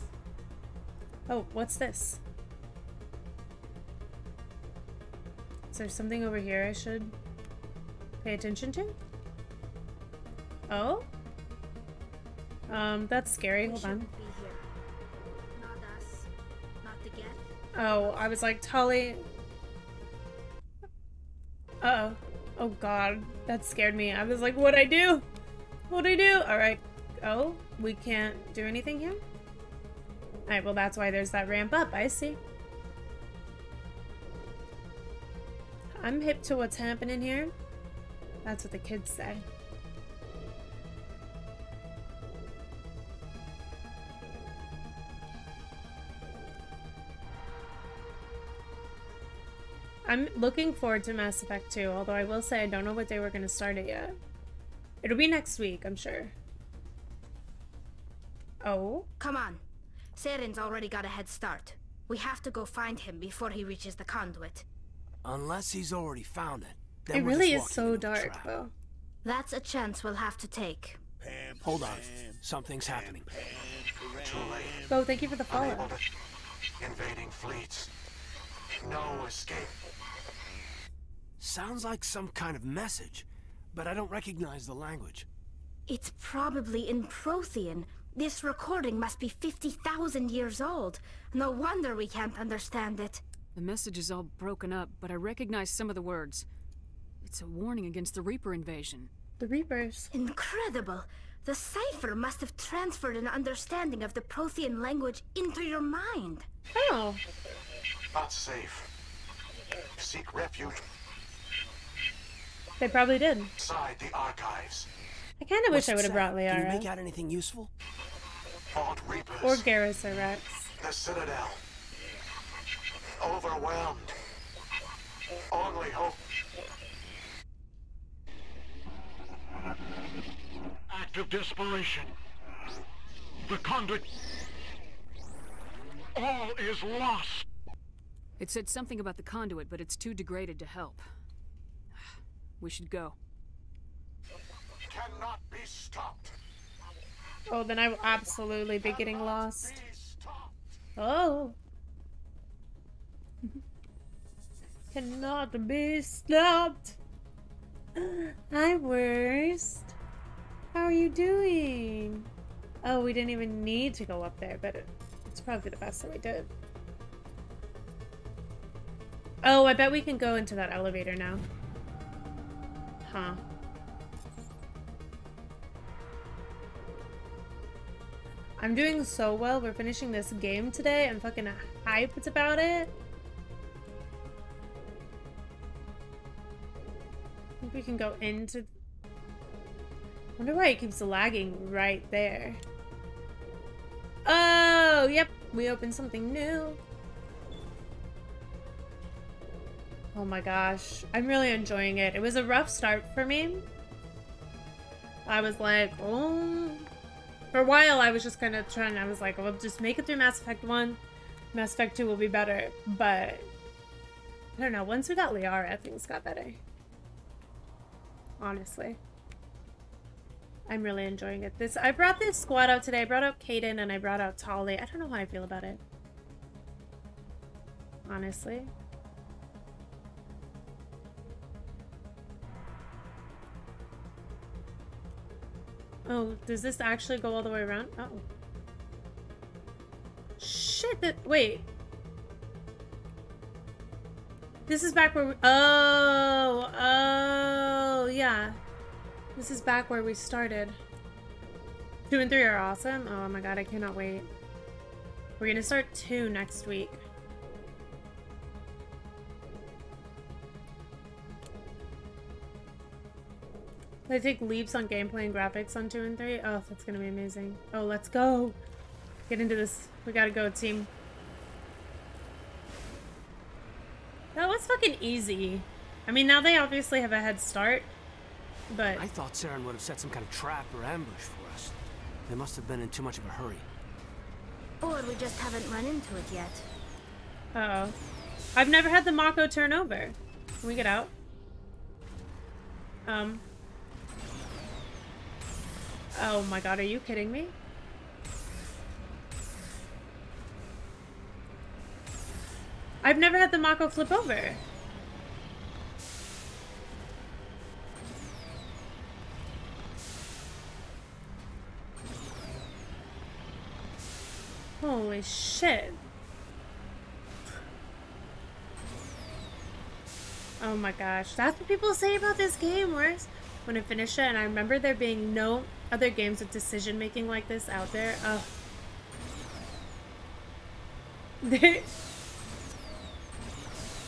Oh, what's this? Is there something over here I should pay attention to? Oh? That's scary. Hold on. Oh, I was like, Tali. Uh-oh. Oh, God. That scared me. I was like, what'd I do? What'd I do? Alright. Oh, we can't do anything here? Alright, well, that's why there's that ramp up. I see. I'm hip to what's happening here. That's what the kids say. I'm looking forward to Mass Effect 2, although I will say I don't know what day we're going to start it yet. It'll be next week, I'm sure. Oh? Come on. Saren's already got a head start. We have to go find him before he reaches the conduit. Unless he's already found it. Then it really is so dark, though. That's a chance we'll have to take. Hold on. Something's happening. Too late. Oh, thank you for the follow-up. Invading fleets. No escape. Sounds like some kind of message, but I don't recognize the language. It's probably in Prothean. This recording must be 50,000 years old. No wonder we can't understand it. The message is all broken up, but I recognize some of the words. It's a warning against the Reaper invasion. The Reapers. Incredible. The cipher must have transferred an understanding of the Prothean language into your mind. Oh. Not safe. Seek refuge. They probably did. Inside the archives. I kind of wish I would have brought Liara. Can you make out anything useful? Reapers. Or Garrus or Rex. The Citadel. Overwhelmed. Only hope. Act of desperation. The conduit. All is lost. It said something about the conduit, but it's too degraded to help. We should go. Cannot be stopped. Oh, then I will absolutely be getting lost. Oh. Cannot be stopped. Hi, Worst. How are you doing? Oh, we didn't even need to go up there, but it's probably the best that we did. Oh, I bet we can go into that elevator now. Huh. I'm doing so well. We're finishing this game today. I'm fucking hyped about it. I think we can go into... I wonder why it keeps lagging right there. Oh, yep. We opened something new. Oh my gosh, I'm really enjoying it. It was a rough start for me. I was like, oh. For a while, I was just kind of trying. I was like, we'll just make it through Mass Effect 1. Mass Effect 2 will be better. But, I don't know. Once we got Liara, things got better. Honestly. I'm really enjoying it. This, I brought this squad out today. I brought out Kaidan and I brought out Tali. I don't know how I feel about it, honestly. Oh, does this actually go all the way around? Uh oh. Shit, that, wait. This is back where we, oh, yeah. This is back where we started. 2 and 3 are awesome. Oh my god, I cannot wait. We're gonna start 2 next week. They take leaps on gameplay and graphics on 2 and 3. Oh, that's gonna be amazing. Oh, let's go. Get into this. We gotta go, team. That was fucking easy. I mean, now they obviously have a head start, but... I thought Saren would have set some kind of trap or ambush for us. They must have been in too much of a hurry. Or we just haven't run into it yet. Uh-oh. I've never had the Mako turn over. Can we get out? Oh my god, are you kidding me? I've never had the Mako flip over. Holy shit. Oh my gosh, that's what people say about this game, worse. When I finish it, and I remember there being no other games with decision making like this out there. Oh.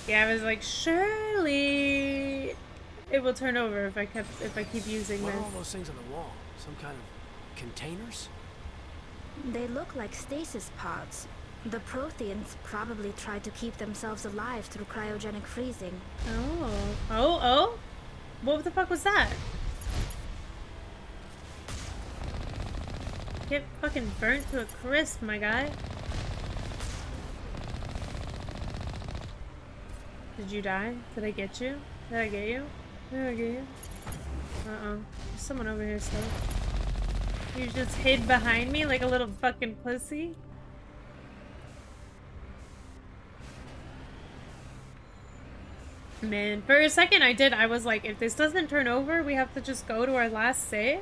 Yeah, I was like, surely it will turn over if I keep using this. What are all those things on the wall? Some kind of containers? They look like stasis pods. The Protheans probably tried to keep themselves alive through cryogenic freezing. Oh. Oh, oh? What the fuck was that? Get fucking burnt to a crisp, my guy. Did you die? Did I get you? Did I get you? Did I get you? Uh-oh. There's someone over here still. You just hid behind me like a little fucking pussy? Man, for a second I was like, if this doesn't turn over, we have to just go to our last save.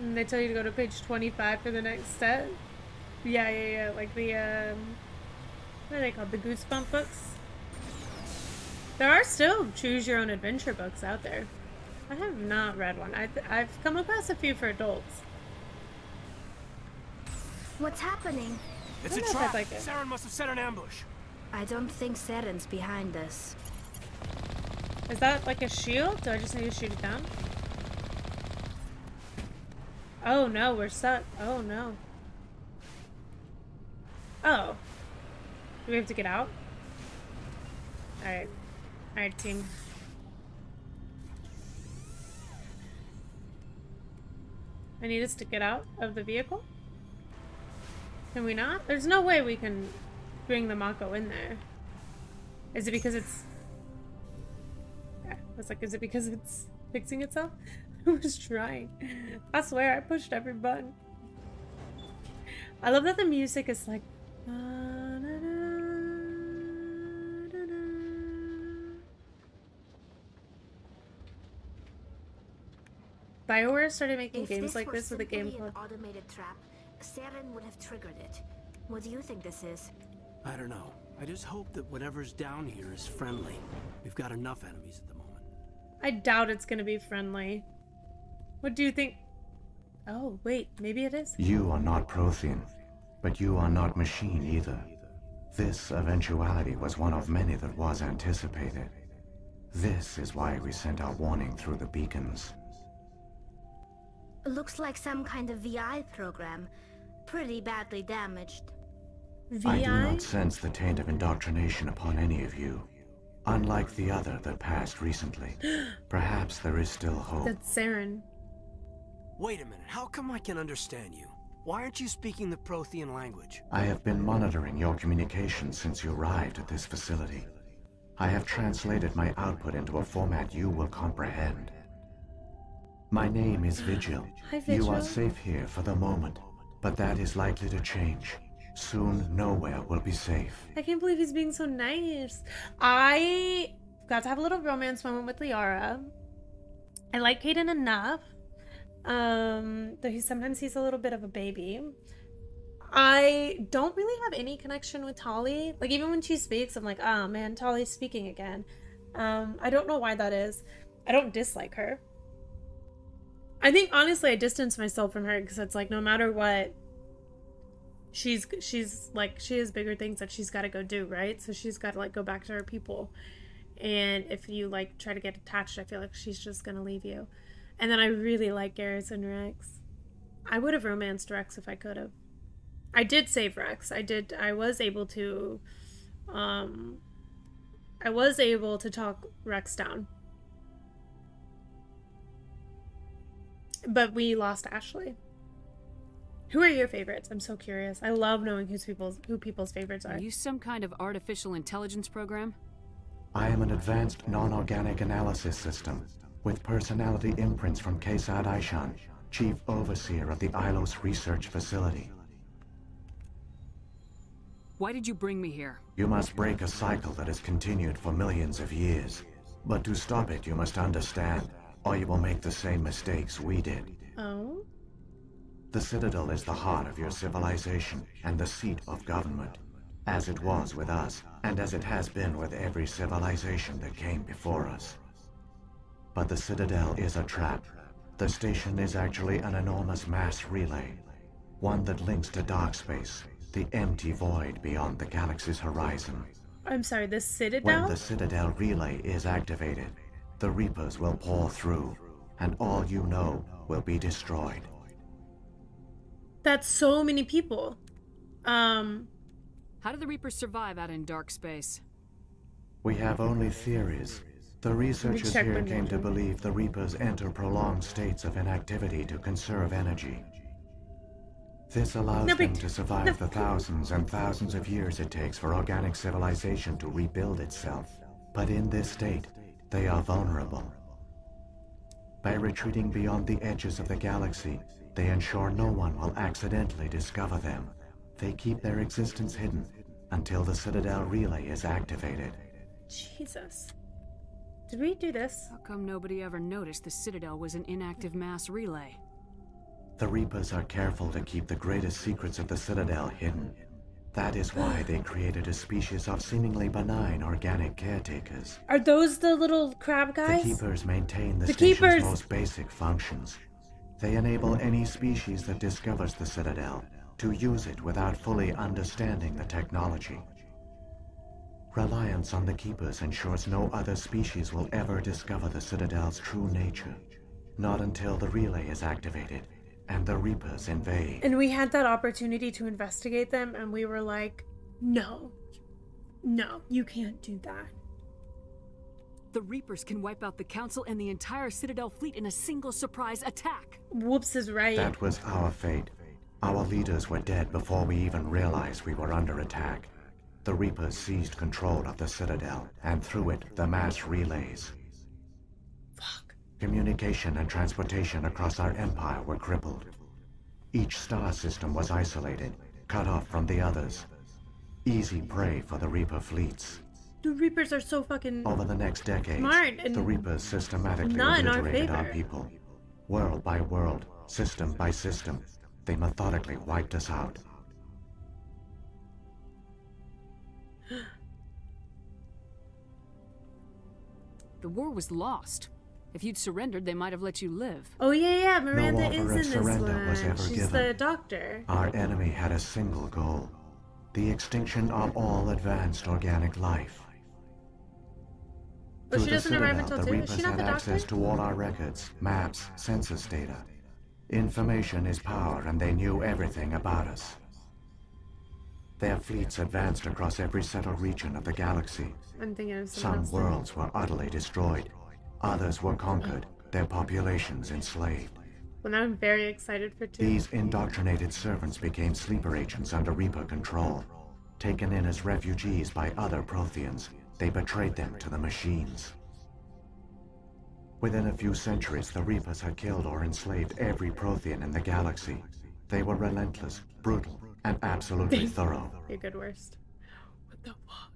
And they tell you to go to page 25 for the next step. Yeah. Like the, what are they called? The Goosebump books? There are still choose your own adventure books out there. I have not read one. I've come across a few for adults. What's happening? It's a trap. Like it. Saren must have set an ambush. I don't think Saren's behind us. Is that like a shield? Do I just need to shoot it down? Oh no, we're stuck. Oh no. Oh. Do we have to get out? Alright. Alright, team. I need us to get out of the vehicle? Can we not? There's no way we can bring the Mako in there. Is it because it's... I was like, is it because it's fixing itself? I was trying. I swear, I pushed every button. I love that the music is like... BioWare started making games like this with a game called... automated trap. Saren would have triggered it. What do you think this is? I don't know. I just hope that whatever's down here is friendly. We've got enough enemies at the moment. I doubt it's gonna be friendly. What do you think? Oh, wait, maybe it is? You are not Prothean, but you are not machine either. This eventuality was one of many that was anticipated. This is why we sent our warning through the beacons. Looks like some kind of VI program. Pretty badly damaged. VI? I do not sense the taint of indoctrination upon any of you. Unlike the other that passed recently. Perhaps there is still hope. That's Saren. Wait a minute, how come I can understand you? Why aren't you speaking the Prothean language? I have been monitoring your communications since you arrived at this facility. I have translated my output into a format you will comprehend. My name is Vigil. Hi, Vigil. You are safe here for the moment, but that is likely to change. Soon, nowhere will be safe. I can't believe he's being so nice. I got to have a little romance moment with Liara. I like Kaidan enough, though sometimes he's a little bit of a baby. I don't really have any connection with Tali. Like, even when she speaks, I'm like, oh man, Tali's speaking again. I don't know why that is. I don't dislike her. I think, honestly, I distance myself from her because it's like, no matter what, she has bigger things that she's got to go do, right? So she's got to, like, go back to her people. And if you, like, try to get attached, I feel like she's just going to leave you. And then I really like Garrus and Rex. I would have romanced Rex if I could have. I did save Rex. I was able to, talk Rex down. But we lost Ashley. Who are your favorites? I'm so curious. I love knowing who people's favorites are. Are you some kind of artificial intelligence program? I am an advanced non-organic analysis system with personality imprints from Kesad Aishan, Chief Overseer of the Ilos Research Facility. Why did you bring me here? You must break a cycle that has continued for millions of years. But to stop it, you must understand, or you will make the same mistakes we did. Oh? The Citadel is the heart of your civilization and the seat of government, as it was with us, and as it has been with every civilization that came before us. But the Citadel is a trap. The station is actually an enormous mass relay, one that links to dark space, the empty void beyond the galaxy's horizon. I'm sorry, the Citadel? When the Citadel relay is activated, the Reapers will pour through, and all you know will be destroyed. That's so many people. How do the Reapers survive out in dark space? We have only theories. The researchers here came to believe the Reapers enter prolonged states of inactivity to conserve energy. This allows them to survive the thousands and thousands of years it takes for organic civilization to rebuild itself. But in this state, they are vulnerable. By retreating beyond the edges of the galaxy, they ensure no one will accidentally discover them. They keep their existence hidden until the Citadel relay is activated. Jesus. Did we do this? How come nobody ever noticed the Citadel was an inactive mass relay? The Reapers are careful to keep the greatest secrets of the Citadel hidden. That is why they created a species of seemingly benign organic caretakers. Are those the little crab guys? The Keepers maintain the station's most basic functions. They enable any species that discovers the Citadel to use it without fully understanding the technology. Reliance on the Keepers ensures no other species will ever discover the Citadel's true nature. Not until the relay is activated and the Reapers invade. And we had that opportunity to investigate them, and we were like, no. No, you can't do that. The Reapers can wipe out the Council and the entire Citadel fleet in a single surprise attack. Whoops is right. That was our fate. Our leaders were dead before we even realized we were under attack. The Reapers seized control of the Citadel, and through it, the mass relays. Communication and transportation across our empire were crippled. Each star system was isolated, cut off from the others. Easy prey for the Reaper fleets. The Reapers are so fucking smart. Over the next decade, the Reapers systematically obliterated our people. World by world, system by system, they methodically wiped us out. The war was lost. If you'd surrendered, they might have let you live. Oh yeah, yeah, Miranda is in this one. She's the doctor. Our enemy had a single goal. The extinction of all advanced organic life. But she doesn't arrive until 2. Is she not the doctor? The Reapers had access to all our records, maps, census data. Information is power, and they knew everything about us. Their fleets advanced across every settled region of the galaxy. I'm thinking of some worlds were utterly destroyed. Others were conquered, their populations enslaved. Well, I'm very excited for 2. These indoctrinated servants became sleeper agents under Reaper control, taken in as refugees by other Protheans, They betrayed them to the machines. Within a few centuries, the Reapers had killed or enslaved every Prothean in the galaxy. They were relentless, brutal, and absolutely thorough. You're good worst. What the fuck?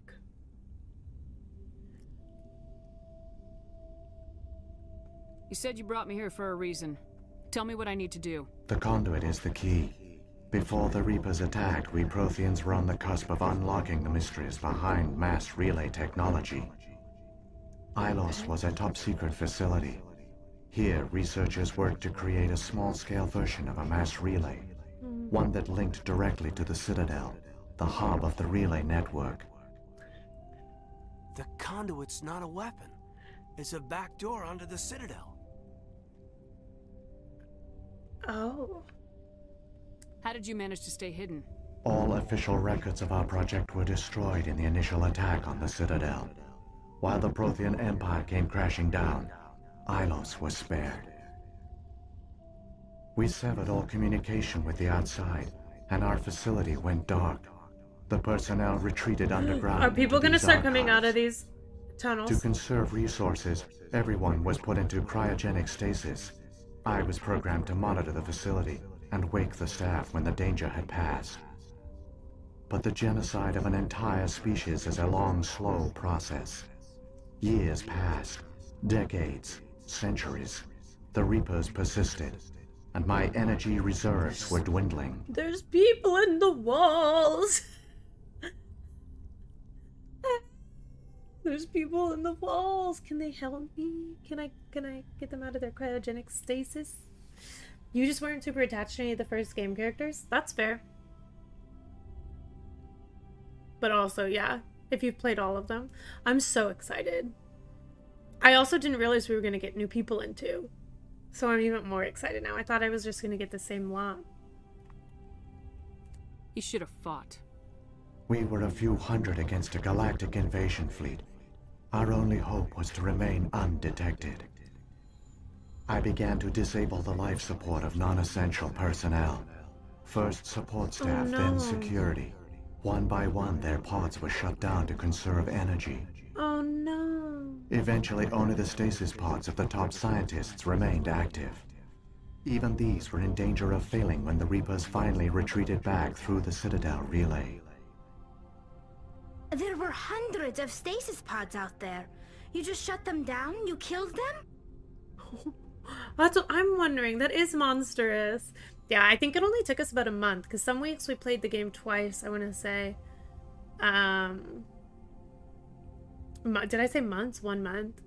You said you brought me here for a reason. Tell me what I need to do. The Conduit is the key. Before the Reapers attacked, we Protheans were on the cusp of unlocking the mysteries behind mass relay technology. Ilos was a top-secret facility. Here, researchers worked to create a small-scale version of a mass relay. One that linked directly to the Citadel, the hub of the relay network. The Conduit's not a weapon. It's a back door onto the Citadel. Oh. How did you manage to stay hidden? All official records of our project were destroyed in the initial attack on the Citadel. While the Prothean Empire came crashing down, Ilos was spared. We severed all communication with the outside, and our facility went dark. The personnel retreated underground. Are people going to start coming out of these tunnels? To conserve resources, everyone was put into cryogenic stasis. I was programmed to monitor the facility and wake the staff when the danger had passed. But the genocide of an entire species is a long, slow process. Years passed, decades, centuries. The Reapers persisted, and my energy reserves were dwindling. There's people in the walls! There's people in the walls! Can they help me? Can I get them out of their cryogenic stasis? You just weren't super attached to any of the first game characters? That's fair. But also, yeah, if you've played all of them. I'm so excited. I also didn't realize we were going to get new people in too. So I'm even more excited now. I thought I was just going to get the same lot. You should have fought. We were a few hundred against a galactic invasion fleet. Our only hope was to remain undetected. I began to disable the life support of non-essential personnel. First support staff, oh no. Then security. One by one, their pods were shut down to conserve energy. Oh no. Eventually, only the stasis pods of the top scientists remained active. Even these were in danger of failing when the Reapers finally retreated back through the Citadel relay. There were hundreds of stasis pods out there. You just shut them down? You killed them? That's what I'm wondering. That is monstrous. Yeah, I think it only took us about a month, because some weeks we played the game twice, I want to say. Did I say months? 1 month?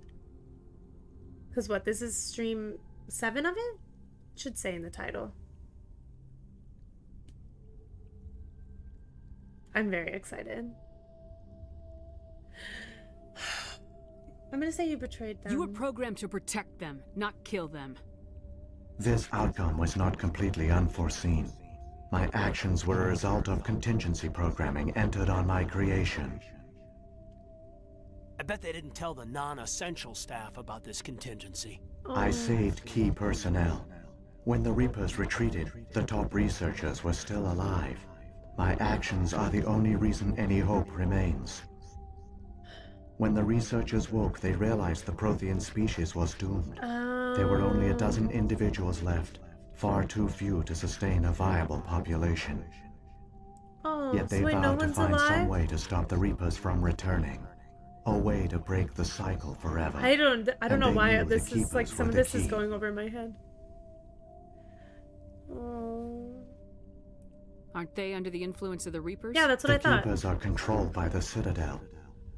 Because what, this is stream 7 of it? It should say in the title. I'm very excited. I'm gonna say you betrayed them. You were programmed to protect them, not kill them. This outcome was not completely unforeseen. My actions were a result of contingency programming entered on my creation. I bet they didn't tell the non-essential staff about this contingency. Oh. I saved key personnel. When the Reapers retreated, the top researchers were still alive. My actions are the only reason any hope remains. When the researchers woke, they realized the Prothean species was doomed. There were only a dozen individuals left, far too few to sustain a viable population. Yet they vowed to find some way to stop the Reapers from returning. A way to break the cycle forever. I don't know why this is like, some of this is going over my head. Aren't they under the influence of the Reapers? Yeah, that's what I thought. The Keepers are controlled by the Citadel.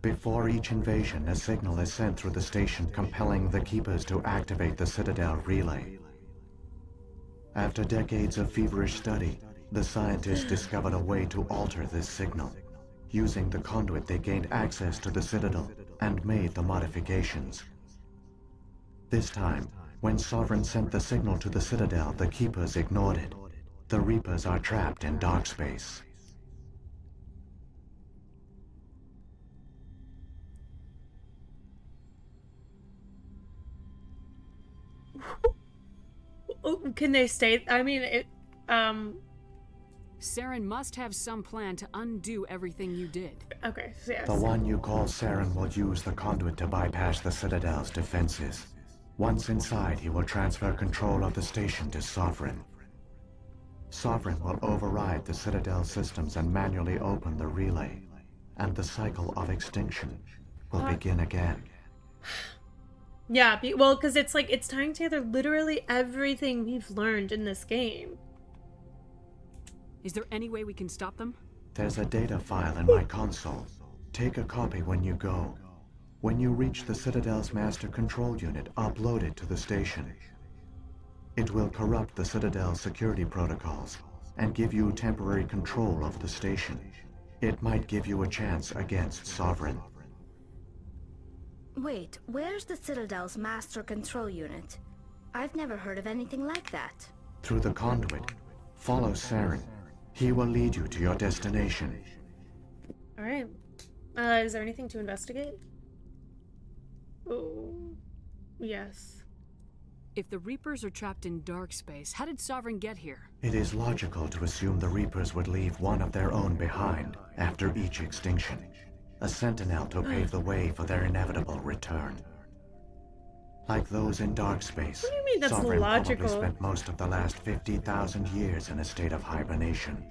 Before each invasion, a signal is sent through the station compelling the Keepers to activate the Citadel relay. After decades of feverish study, the scientists discovered a way to alter this signal. Using the Conduit, they gained access to the Citadel and made the modifications. This time, when Sovereign sent the signal to the Citadel, the Keepers ignored it. The Reapers are trapped in dark space. Can they stay? I mean, Saren must have some plan to undo everything you did. Okay, so yes. The one you call Saren will use the conduit to bypass the Citadel's defenses. Once inside, he will transfer control of the station to Sovereign. Sovereign will override the Citadel systems and manually open the relay. And the cycle of extinction will begin again. Yeah, well, because it's like, it's tying together literally everything we've learned in this game. Is there any way we can stop them? There's a data file in my console. Take a copy when you go. When you reach the Citadel's master control unit, upload it to the station. It will corrupt the Citadel's security protocols and give you temporary control of the station. It might give you a chance against Sovereign. Wait, where's the Citadel's master control unit? I've never heard of anything like that. Through the conduit. Follow Saren. He will lead you to your destination. Alright. Is there anything to investigate? Oh, yes. If the Reapers are trapped in dark space, how did Sovereign get here? It is logical to assume the Reapers would leave one of their own behind after each extinction. A sentinel to pave the way for their inevitable return. Like those in dark space, what do you mean that's Sovereign logical? Probably spent most of the last 50,000 years in a state of hibernation.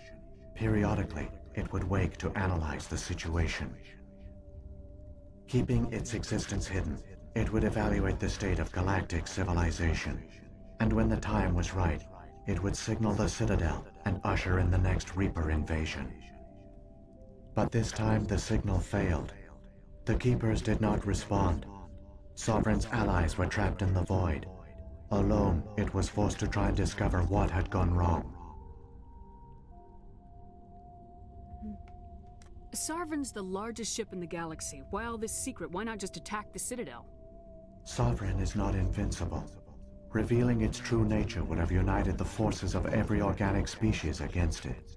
Periodically, it would wake to analyze the situation. Keeping its existence hidden, it would evaluate the state of galactic civilization. And when the time was right, it would signal the Citadel and usher in the next Reaper invasion. But this time the signal failed. The Keepers did not respond. Sovereign's allies were trapped in the void. Alone, it was forced to try and discover what had gone wrong. Sovereign's the largest ship in the galaxy. Why all this secret? Why not just attack the Citadel? Sovereign is not invincible. Revealing its true nature would have united the forces of every organic species against it.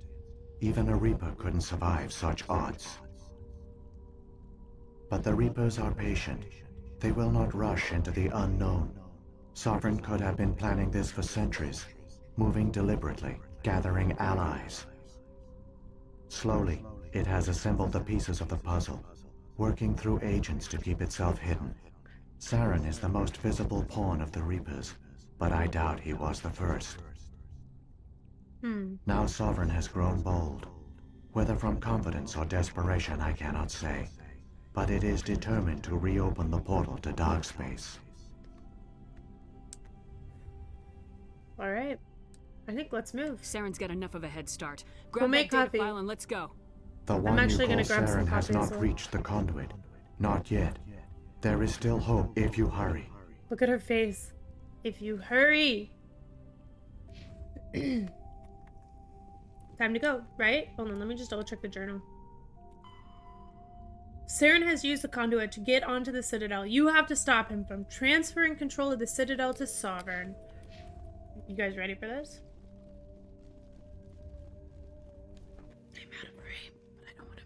Even a Reaper couldn't survive such odds. But the Reapers are patient. They will not rush into the unknown. Sovereign could have been planning this for centuries, moving deliberately, gathering allies. Slowly, it has assembled the pieces of the puzzle, working through agents to keep itself hidden. Saren is the most visible pawn of the Reapers, but I doubt he was the first. Now Sovereign has grown bold. Whether from confidence or desperation, I cannot say. But it is determined to reopen the portal to dark space. Alright. I think let's move. Saren's got enough of a head start. Grab that data file and let's go. The one you call Saren has not reached the conduit. Not yet. There is still hope if you hurry. Look at her face. If you hurry. Time to go, right? Hold on, let me just double check the journal. Saren has used the conduit to get onto the Citadel. You have to stop him from transferring control of the Citadel to Sovereign. You guys ready for this? I'm out of frame, but I don't want to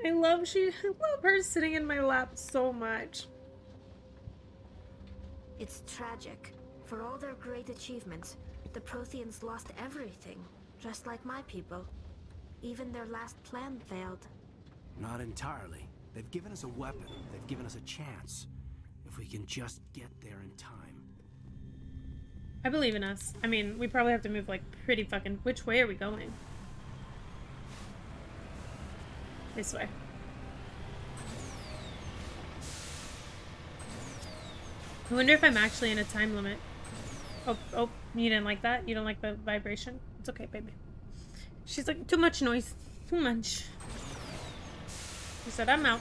move. I love her sitting in my lap so much. It's tragic. For all their great achievements, the Protheans lost everything, just like my people. Even their last plan failed. Not entirely. They've given us a weapon. They've given us a chance. If we can just get there in time. I believe in us. I mean, we probably have to move like pretty fucking... Which way are we going? This way. I wonder if I'm actually in a time limit. Oh, you didn't like that? You don't like the vibration? It's okay, baby. She's like, too much noise. Too much. She said, I'm out.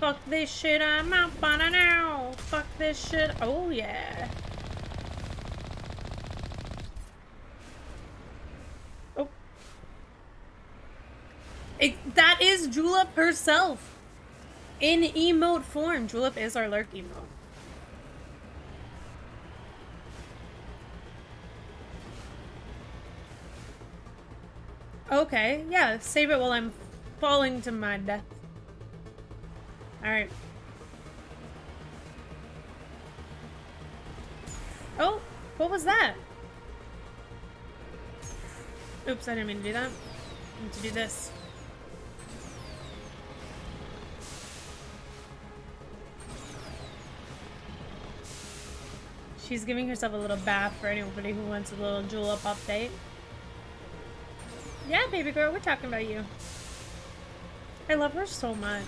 Fuck this shit, I'm out. Bana now. Fuck this shit. Oh, yeah. Oh. That is Julep herself. In emote form. Julep is our lurk emote. Okay, yeah, save it while I'm falling to my death. Alright. Oh, what was that? Oops, I didn't mean to do that. I need to do this. She's giving herself a little bath for anybody who wants a little jewel up update. Yeah, baby girl, we're talking about you. I love her so much.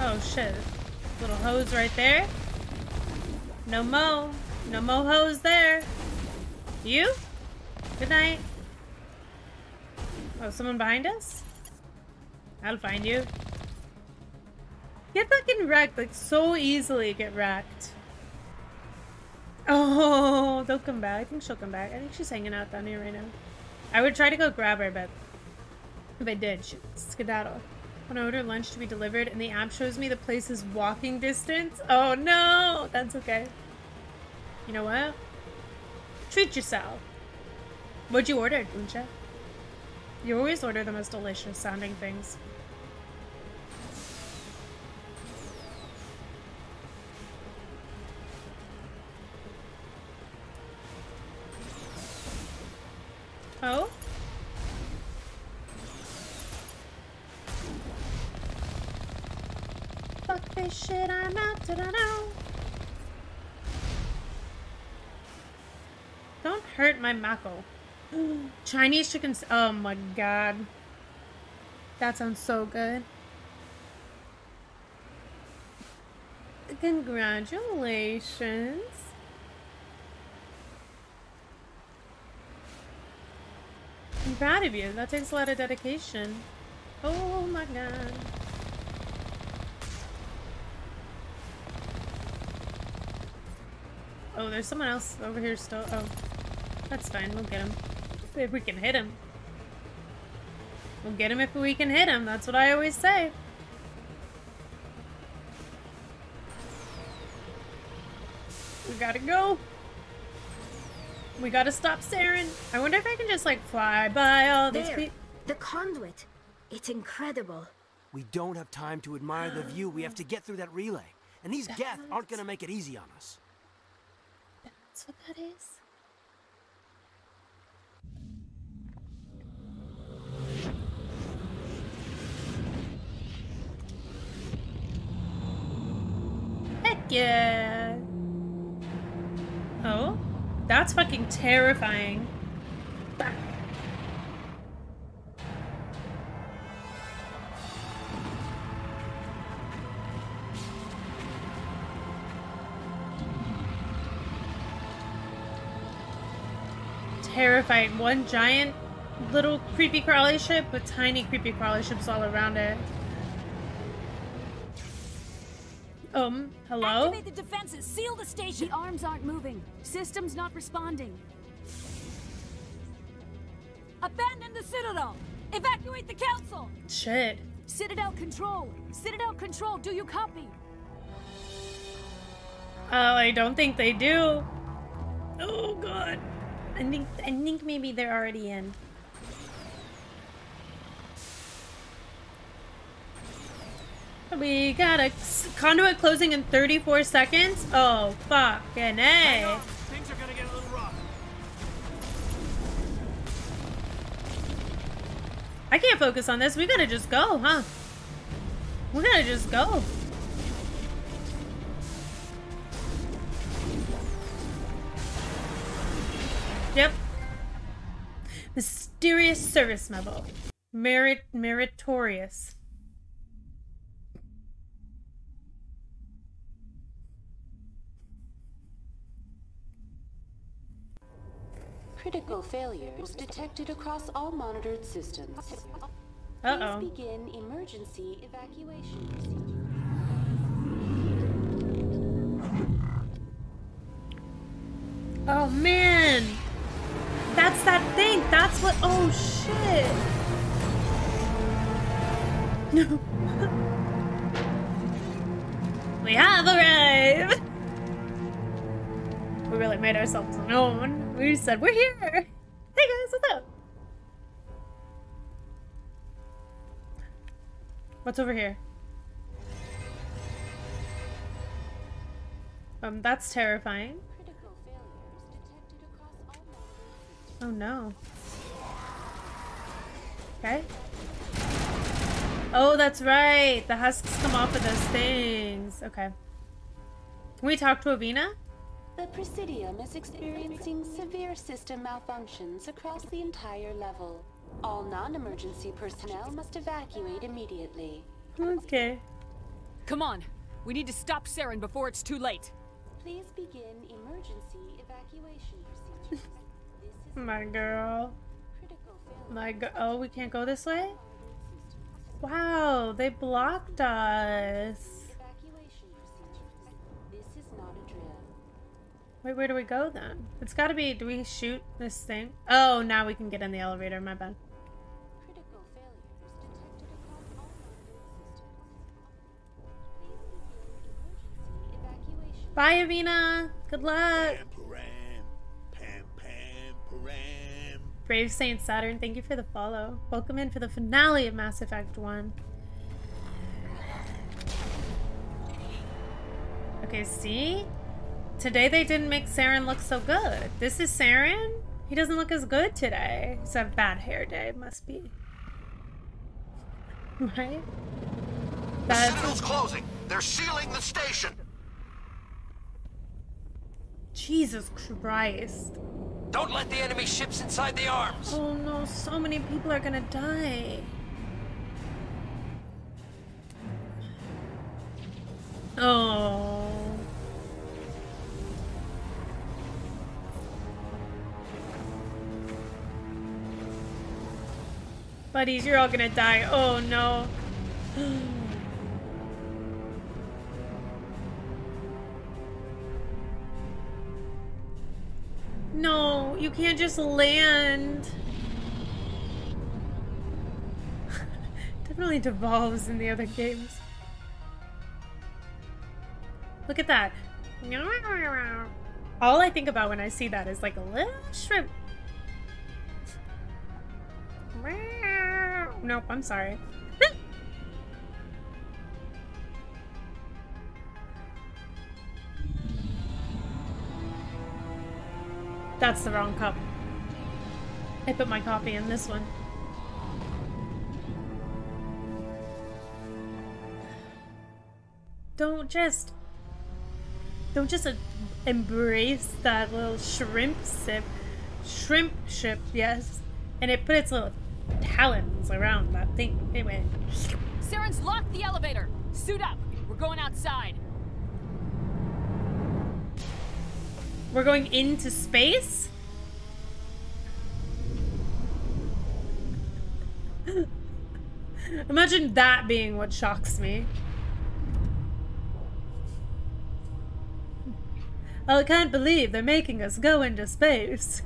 Oh shit. Little hose right there. No mo. No mo hose there. You? Good night. Oh, someone behind us? I'll find you. Get fucking wrecked, like so easily get wrecked. Oh, they'll come back. I think she'll come back. I think she's hanging out down here right now. I would try to go grab her, but if I did, she'd skedaddle. When I order lunch to be delivered and the app shows me the place is walking distance. Oh no, that's okay. You know what? Treat yourself. What'd you order, Buncha? You always order the most delicious sounding things. Oh? Fuck this shit, I'm out, da-da-da. Don't hurt my mako. Chinese chicken. Oh my god. That sounds so good. Congratulations. I'm proud of you. That takes a lot of dedication. Oh my god. Oh, there's someone else over here still. Oh. That's fine, we'll get him. If we can hit him. We'll get him if we can hit him, that's what I always say. We gotta go. We gotta stop Saren. I wonder if I can just like fly by all these people. The conduit. It's incredible. We don't have time to admire the view. We have to get through that relay. And these Geth aren't gonna make it easy on us. That's what that is? Yeah. Oh, that's fucking terrifying. Bah. Terrifying. One giant little creepy crawly ship with tiny creepy crawly ships all around it. Hello? Activate the defenses. Seal the station. The arms aren't moving. System's not responding. Abandon the Citadel. Evacuate the Council. Shit. Citadel Control. Citadel Control, do you copy? Oh, I don't think they do. Oh god. I think maybe they're already in. We got a conduit closing in 34 seconds. Oh, fucking A. Things are gonna get a little rough. I can't focus on this. We gotta just go, huh? We gotta just go. Yep. Mysterious service medal. Meritorious. Critical failures detected across all monitored systems. Uh-oh. Please begin emergency evacuation. Oh man! That's that thing! That's what— oh shit! No. We have arrived! We really made ourselves known. We said, we're here! is that? What's over here? That's terrifying. Critical failures detected across all modes. Oh no. Okay. Oh, that's right. The husks come off of those things. Okay. Can we talk to Udina? The Presidium is experiencing severe system malfunctions across the entire level. All non-emergency personnel must evacuate immediately. Okay. Come on. We need to stop Saren before it's too late. Please begin emergency evacuation procedures. My girl. My girl. Oh, we can't go this way? Wow, they blocked us. Wait, where do we go then? It's gotta be, do we shoot this thing? Oh, now we can get in the elevator, my bad. Bye, Udina. Good luck. Brave Saint Saturn, thank you for the follow. Welcome in for the finale of Mass Effect 1. Okay, see? Today they didn't make Saren look so good. This is Saren? He doesn't look as good today. He's a bad hair day, must be. Right? The Citadel's closing! They're sealing the station! Jesus Christ. Don't let the enemy ships inside the arms! Oh no, so many people are gonna die. Oh. Buddies, you're all gonna die. Oh no. No, you can't just land. Definitely devolves in the other games. Look at that. All I think about when I see that is like a little shrimp. Nope, I'm sorry. That's the wrong cup. I put my coffee in this one. Don't just embrace that little shrimp sip. Shrimp ship, yes. And it put its little talons around that thing. Anyway. Saren's locked the elevator. Suit up. We're going outside. We're going into space? Imagine that being what shocks me. I can't believe they're making us go into space.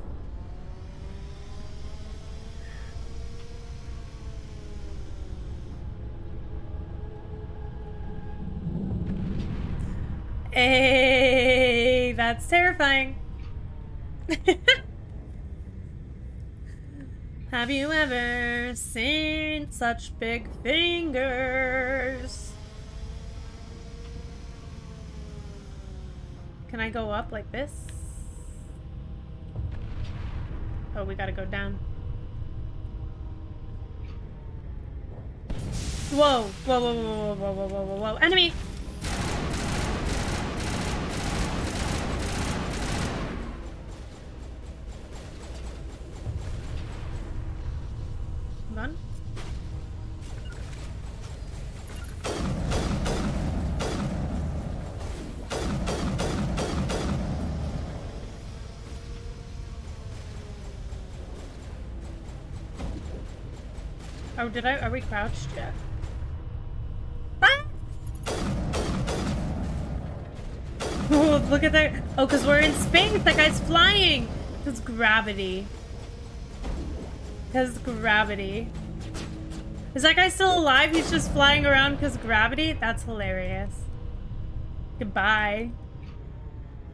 Hey, that's terrifying. Have you ever seen such big fingers? Can I go up like this? Oh, we gotta go down. Whoa, whoa, whoa, whoa, whoa, whoa, whoa, whoa, whoa, whoa. Enemy! Gun. Oh, did I? Are we crouched yet? Ah! Oh, look at that! Oh, because we're in space. That guy's flying. Because gravity. Because gravity. Is that guy still alive? He's just flying around because gravity? That's hilarious. Goodbye.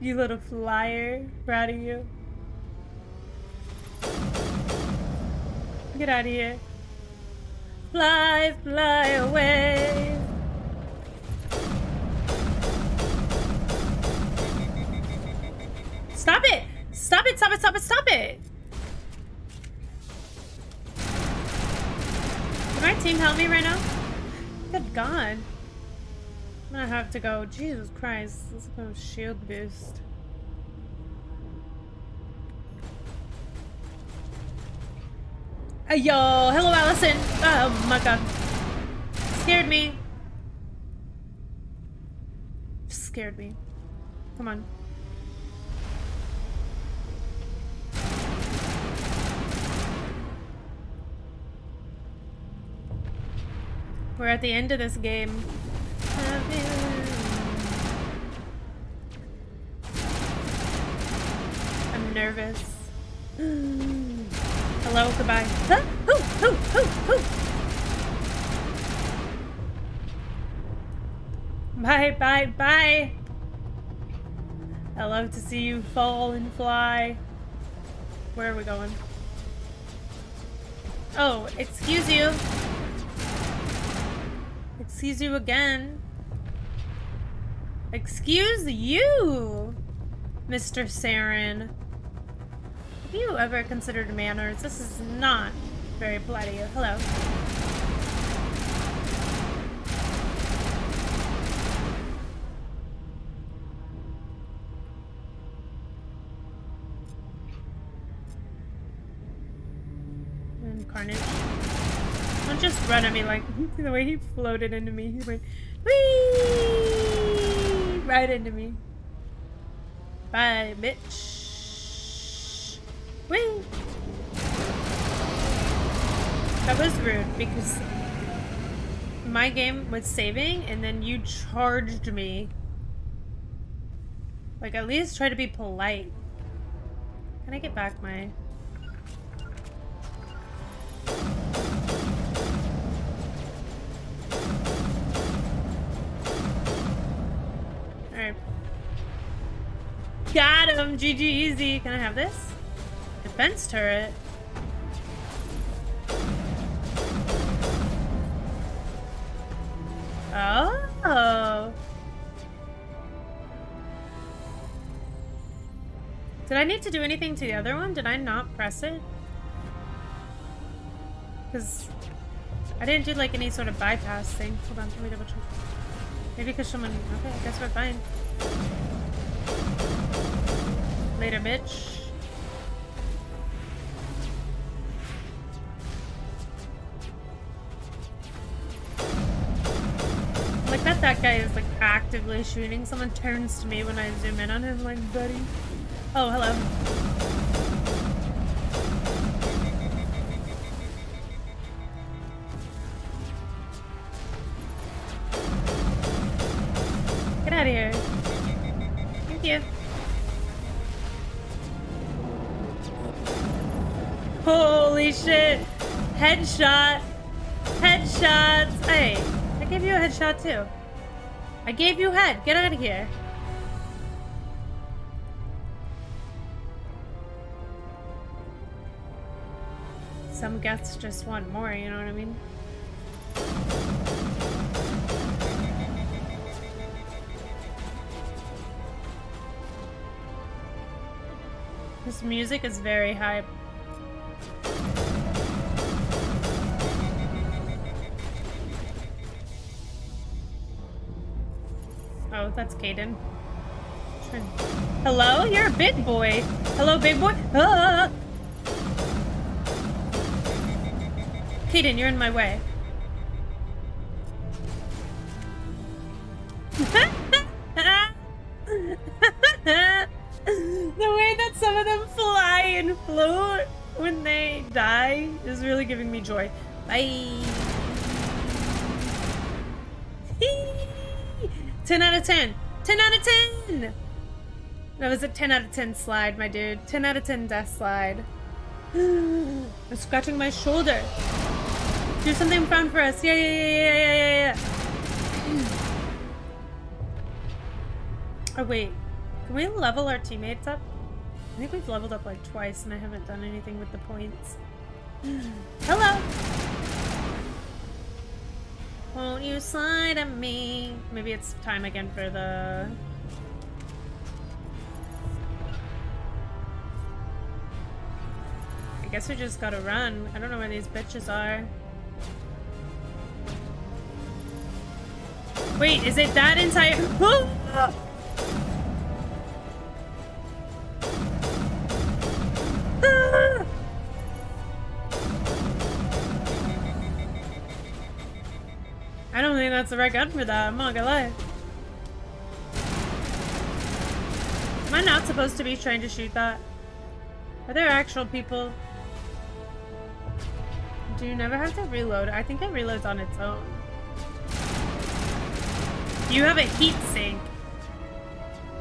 You little flyer. Proud of you. Get out of here. Fly, fly away. Stop it! Stop it, stop it, stop it, stop it! Can my team help me right now? Good God. I'm gonna have to go. Jesus Christ, this is gonna shield boost. Yo, hello Allison. Oh my God. Scared me. Scared me. Come on. We're at the end of this game. I'm nervous. Hello, goodbye. Huh? Who? Bye, bye, bye. I love to see you fall and fly. Where are we going? Oh, excuse you. Excuse you again. Excuse you, Mr. Saren. Have you ever considered manners? This is not very polite of you. Hello. And Carnage. Don't just run at me like the way he floated into me. He went, whee! Right into me. Bye, bitch. Whee! That was rude because my game was saving and then you charged me. Like, at least try to be polite. Can I get back my... Alright. Got him! GG easy! Can I have this? Defense turret? Oh! Did I need to do anything to the other one? Did I not press it? Because I didn't do like any sort of bypass thing. Hold on, let me double check. Maybe because someone... Okay, I guess we're fine. Later, bitch. Like that guy is like actively shooting. Someone turns to me when I zoom in on him like, buddy. Oh, hello. Out of here. Thank you. Holy shit. Headshot. Headshots. Hey, I gave you a headshot too. I gave you head. Get out of here. Some guests just want more, you know what I mean? This music is very hype. Oh, that's Kaidan. Hello? You're a big boy. Hello, big boy. Ah! Kaidan, you're in my way. The way that some of them fly and float when they die is really giving me joy. Bye. 10 out of 10. 10 out of 10! That was a 10 out of 10 slide, my dude. 10 out of 10 death slide. I'm scratching my shoulder. Do something fun for us. Yeah. Oh, wait. Can we level our teammates up? I think we've leveled up like twice and I haven't done anything with the points. Hello! Won't you slide at me? Maybe it's time again for the... I guess we just gotta run. I don't know where these bitches are. Wait, is it that entire... I don't think that's the right gun for that, I'm not gonna lie. Am I not supposed to be trying to shoot that? Are there actual people? Do you never have to reload? I think it reloads on its own. You have a heat sink.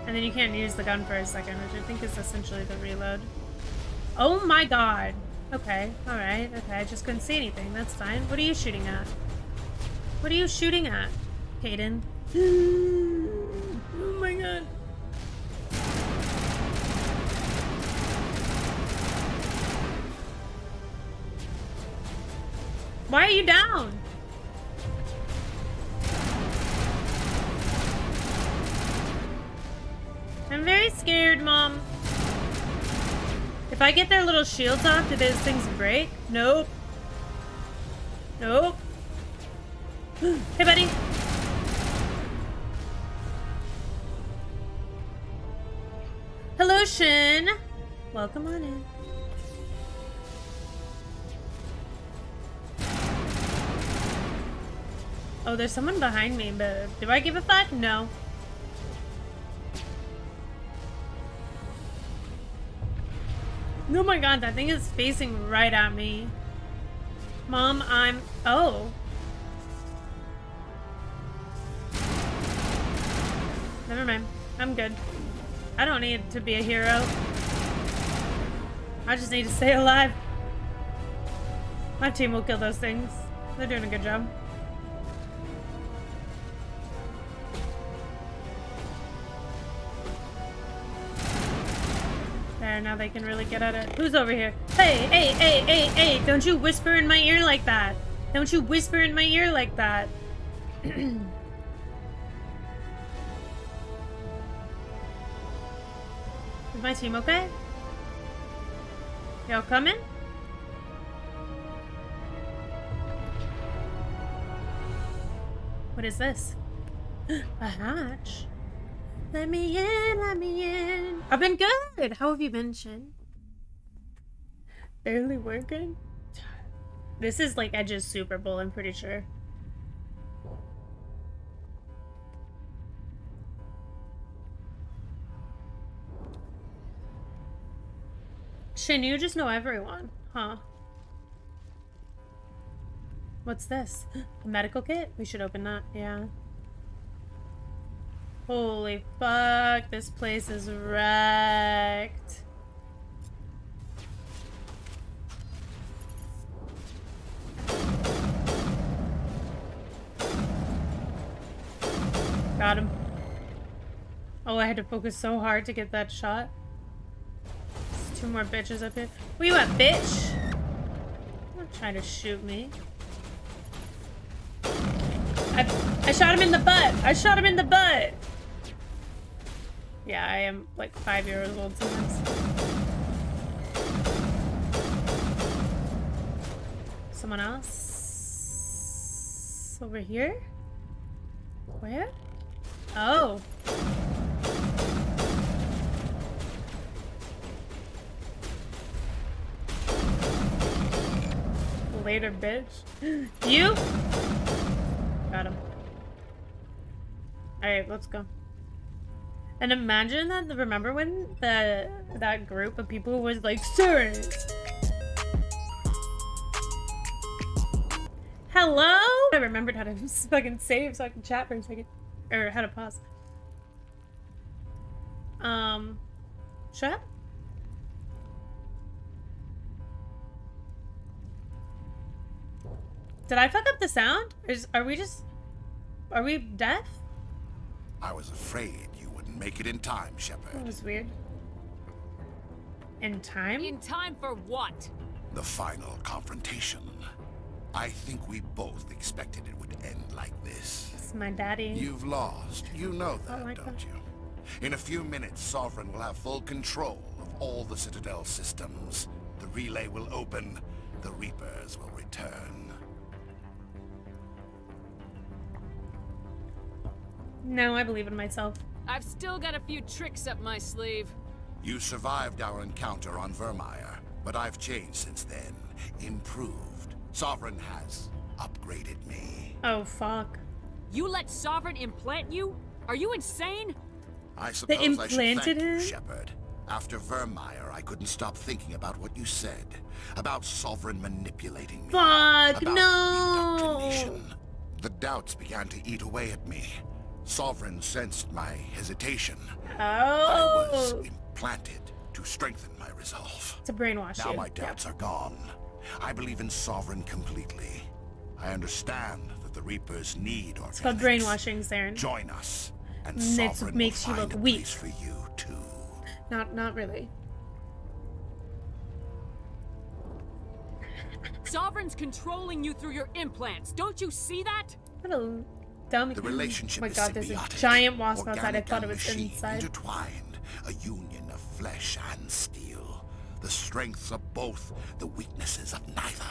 And then you can't use the gun for a second, which I think is essentially the reload. Oh my god. Okay, alright, okay, I just couldn't see anything, that's fine. What are you shooting at? What are you shooting at, Kaidan? Oh my god. Why are you down? I'm very scared, Mom. If I get their little shields off, do those things break? Nope. Nope. Hey, buddy. Hello, Shin. Welcome on in. Oh, there's someone behind me, but do I give a fuck? No. Oh my god, that thing is facing right at me. Mom, I'm... Oh. Never mind. I'm good. I don't need to be a hero. I just need to stay alive. My team will kill those things. They're doing a good job. There, now they can really get at it. Who's over here? Hey, hey, hey, hey, hey! Don't you whisper in my ear like that! Don't you whisper in my ear like that! Is my team okay? Y'all coming? What is this? A hatch? Let me in, let me in. I've been good. How have you been, Shin? Barely working? This is like Edge's Super Bowl, I'm pretty sure. Shin, you just know everyone, huh? What's this? A medical kit? We should open that, yeah. Holy fuck, this place is wrecked. Got him. Oh, I had to focus so hard to get that shot. There's two more bitches up here. Where you at, bitch? Don't try to shoot me. I shot him in the butt. I shot him in the butt. Yeah, I am like 5 years old sometimes. Someone else? Over here? Where? Oh. Later, bitch. You? Got him. Alright, let's go. And imagine that, remember when that group of people was like, Saren! Hello? I remembered how to fucking save so I can chat for a second. Or how to pause. Chat? Did I fuck up the sound? Are we deaf? I was afraid you wouldn't make it in time, Shepard. That was weird. In time? In time for what? The final confrontation. I think we both expected it would end like this. It's my daddy. You've lost. You know that, don't you? In a few minutes, Sovereign will have full control of all the Citadel systems. The relay will open. The Reapers will return. No, I believe in myself. I've still got a few tricks up my sleeve. You survived our encounter on Vermeer, but I've changed since then. Improved. Sovereign has upgraded me. Oh, fuck. You let Sovereign implant you? Are you insane? I suppose I should thank you, Shepard. After Vermeer, I couldn't stop thinking about what you said. About Sovereign manipulating me. Fuck, about indoctrination. The doubts began to eat away at me. Sovereign sensed my hesitation. Oh. I was implanted to strengthen my resolve. To brainwash you. Now my doubts are gone. I believe in Sovereign completely. I understand that the Reapers need our brainwashing, Saren. Join us, and Sovereign makes you look weak. For you too. Not really. Sovereign's controlling you through your implants. Don't you see that? Hello. Dumb. The relationship is symbiotic. There's a giant wasp outside. I thought it was inside. Intertwined, a union of flesh and steel. The strengths of both, the weaknesses of neither.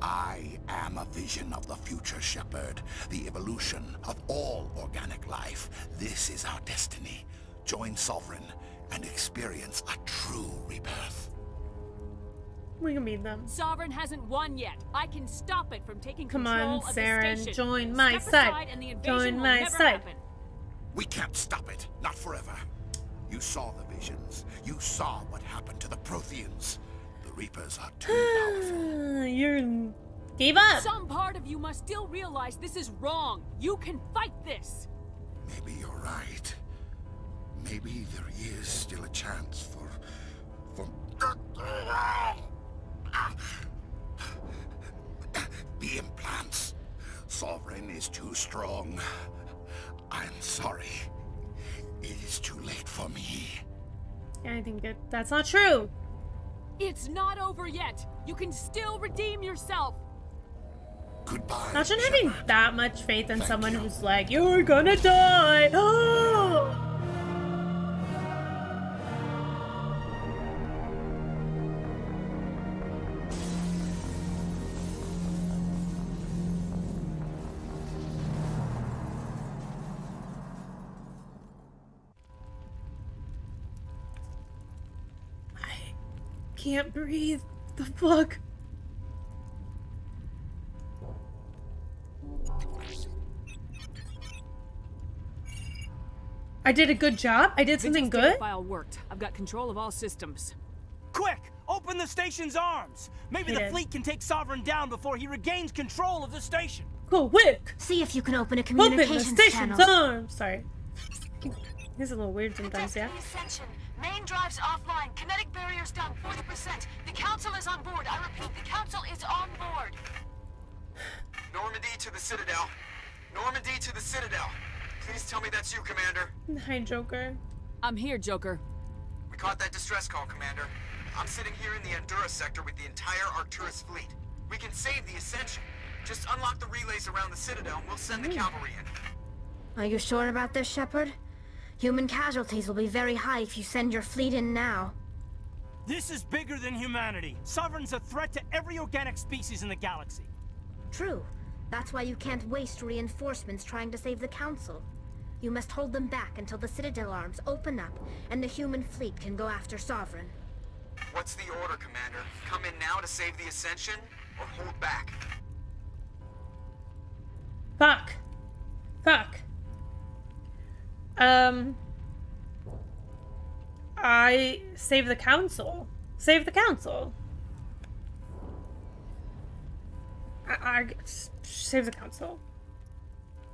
I am a vision of the future, Shepard. The evolution of all organic life. This is our destiny. Join Sovereign and experience a true rebirth. We can beat them. Sovereign hasn't won yet. I can stop it from taking control of the station. Come on, Saren, join my side. Join my side. We can't stop it. Not forever. You saw the visions. You saw what happened to the Protheans. The Reapers are too powerful. You gave up. Some part of you must still realize this is wrong. You can fight this. Maybe you're right. Maybe there is still a chance for. The implants. Sovereign is too strong. I'm sorry. It is too late for me. Yeah, I think that's not true. It's not over yet. You can still redeem yourself. Goodbye. Imagine having that much faith in someone who's like, you're gonna die. Oh. Can't breathe. The fuck? I did a good job? I did something good? The file worked. I've got control of all systems. Quick! Open the station's arms! Maybe the fleet can take Sovereign down before he regains control of the station. Quick! See if you can open a communications channel. Open the station's arms! Sorry. He's a little weird sometimes, yeah? Main drives offline. Kinetic barriers down 40%. The council is on board. I repeat, the council is on board. Normandy to the Citadel. Normandy to the Citadel. Please tell me that's you, Commander. Hi, Joker. I'm here, Joker. We caught that distress call, Commander. I'm sitting here in the Andura sector with the entire Arcturus fleet. We can save the Ascension. Just unlock the relays around the Citadel and we'll send the cavalry in. Are you sure about this, Shepard? Human casualties will be very high if you send your fleet in now. This is bigger than humanity. Sovereign's a threat to every organic species in the galaxy. True. That's why you can't waste reinforcements trying to save the Council. You must hold them back until the Citadel arms open up and the human fleet can go after Sovereign. What's the order, Commander? Come in now to save the Ascension or hold back? Fuck. Fuck. I save the council. Save the council. I save the council.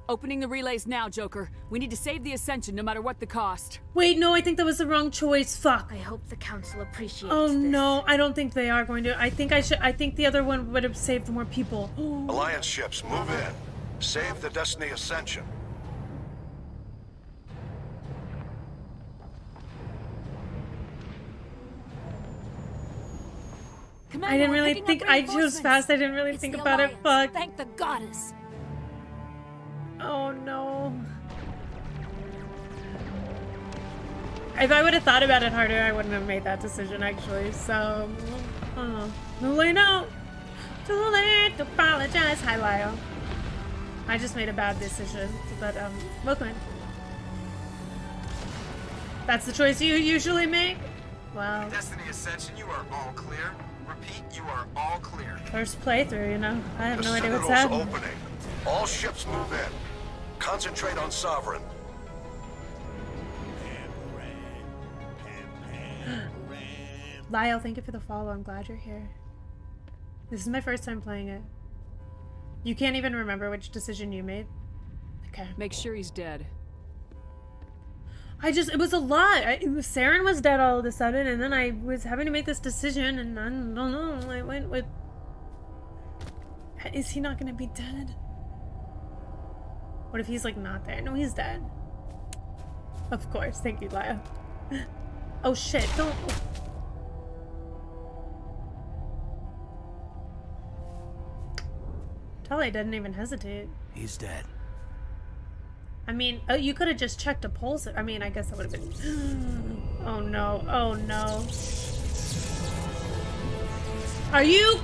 Opening the relays now, Joker. We need to save the Ascension no matter what the cost. Wait, no, I think that was the wrong choice. Fuck. I hope the council appreciates this. Oh no, I don't think they are going to. I think the other one would have saved more people. Ooh. Alliance ships, move in. Save the Destiny Ascension. Commander, I didn't really think. I chose fast. I didn't really think about it. Fuck. Thank the goddess. Oh no. If I would have thought about it harder, I wouldn't have made that decision actually. So, no, no. Too late to apologize. Hi, Lyle. I just made a bad decision, but welcome. That's the choice you usually make. Wow. Destiny Ascension, you are all clear. Repeat, you are all clear. First playthrough, you know. I have no idea what's happening. Opening. All ships move in. Concentrate on Sovereign. Lyle, thank you for the follow. I'm glad you're here. This is my first time playing it. You can't even remember which decision you made? Okay. Make sure he's dead. I just, it was a lot. Saren was dead all of a sudden, and then I was having to make this decision, and I don't know, I went with... Is he not gonna be dead? What if he's, like, not there? No, he's dead. Of course. Thank you, Lyle. Oh, shit. Don't... Tali didn't even hesitate. He's dead. I mean, oh, you could have just checked a pulse. I mean, I guess that would have been... Oh no, oh no. Are you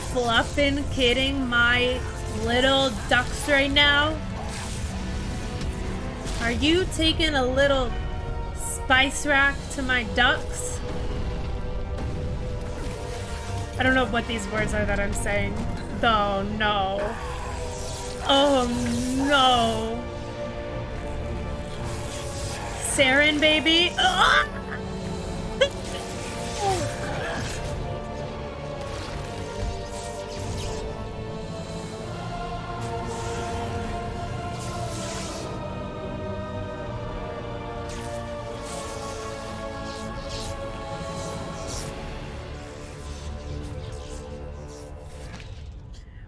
fluffing kidding my little ducks right now? Are you taking a little spice rack to my ducks? I don't know what these words are that I'm saying. Oh no. Oh no. Saren, baby. Ah!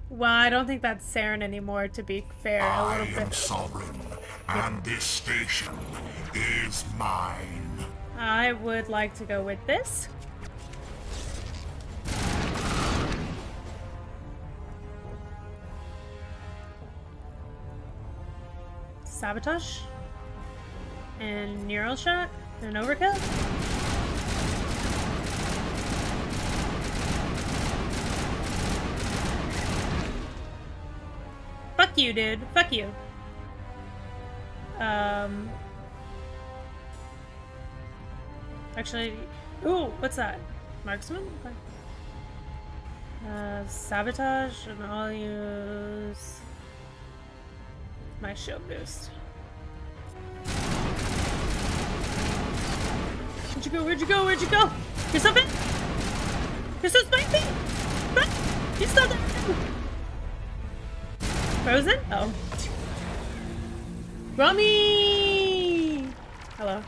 Well, I don't think that's Saren anymore, to be fair, a little bit. I am Sovereign, and this station is mine. I would like to go with this. Sabotage. And neural shot. And overkill. Fuck you, dude. Fuck you. Actually... Ooh, what's that? Marksman? Sabotage, and I'll use... my shield boost. Where'd you go? Where'd you go? Where'd you go? You're so bad! You're so spicy! You saw that! Frozen? Oh. Rummy! Hello.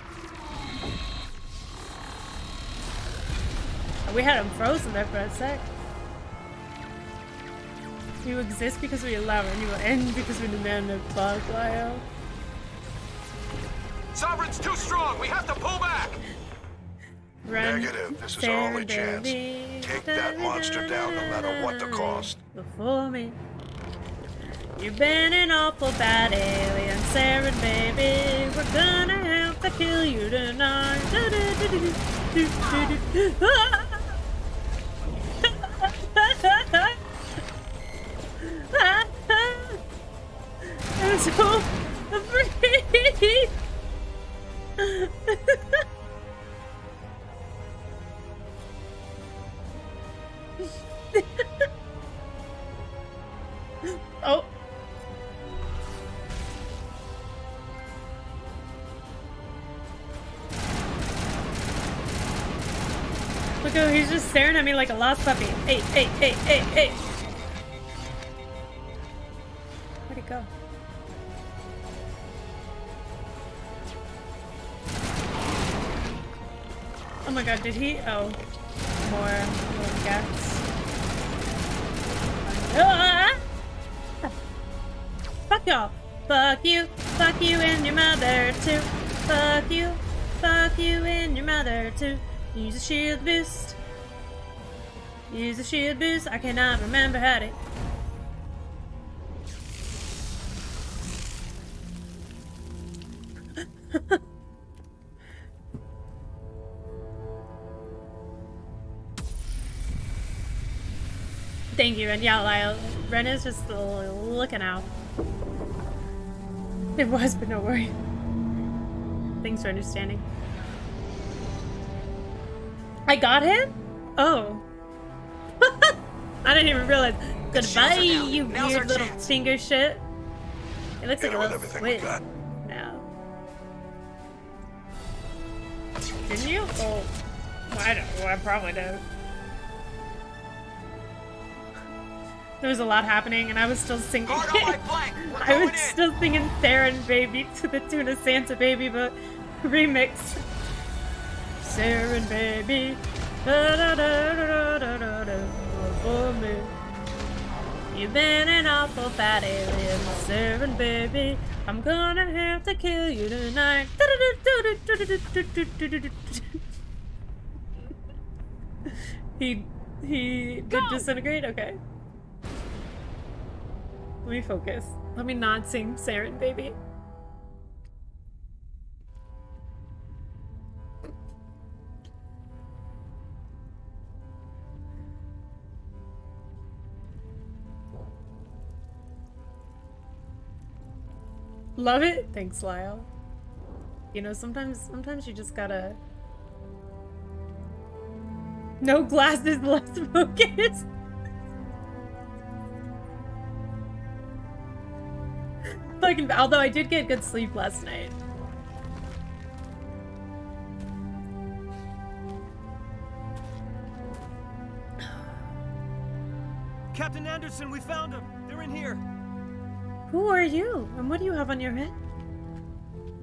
We had him frozen there for a sec. You exist because we allow it, and you will end because we demand a bug, Lyle. Sovereign's too strong! We have to pull back! Run. Negative. This is our only chance. Take that monster down no matter what the cost. Before me. You've been an awful bad alien, Saren, baby. We're gonna have to kill you tonight. I'm so afraid. Oh. Look how he's just staring at me like a lost puppy. Hey, hey, hey, hey, hey! Where'd he go? Oh my god, did he? Oh. More little gaps. Ah! Fuck y'all! Fuck you and your mother too! Fuck you and your mother too! Use a shield boost. Use the shield boost. I cannot remember how to. Thank you, and yeah, Lyle. Ren is just looking out. It was, but no worry. Thanks for understanding. I got him? Oh. I didn't even realize. Goodbye, you weird little finger shit. It looks like a little squid. No. Didn't you? Oh. Well, I don't. Well, I probably did. There was a lot happening, and I was still singing. I was still singing Saren Baby to the tune of Santa Baby, but remix. Saren Baby. Da, da, da, da, da, da, da, for me. You've been an awful fat alien, Saren Baby. I'm gonna have to kill you tonight. He did disintegrate? Okay. Let me focus. Let me not sing Saren Baby. Love it? Thanks, Lyle. You know, sometimes you just gotta... No glasses, less focus! Like, although I did get good sleep last night. Captain Anderson, we found them. They're in here. Who are you? And what do you have on your head?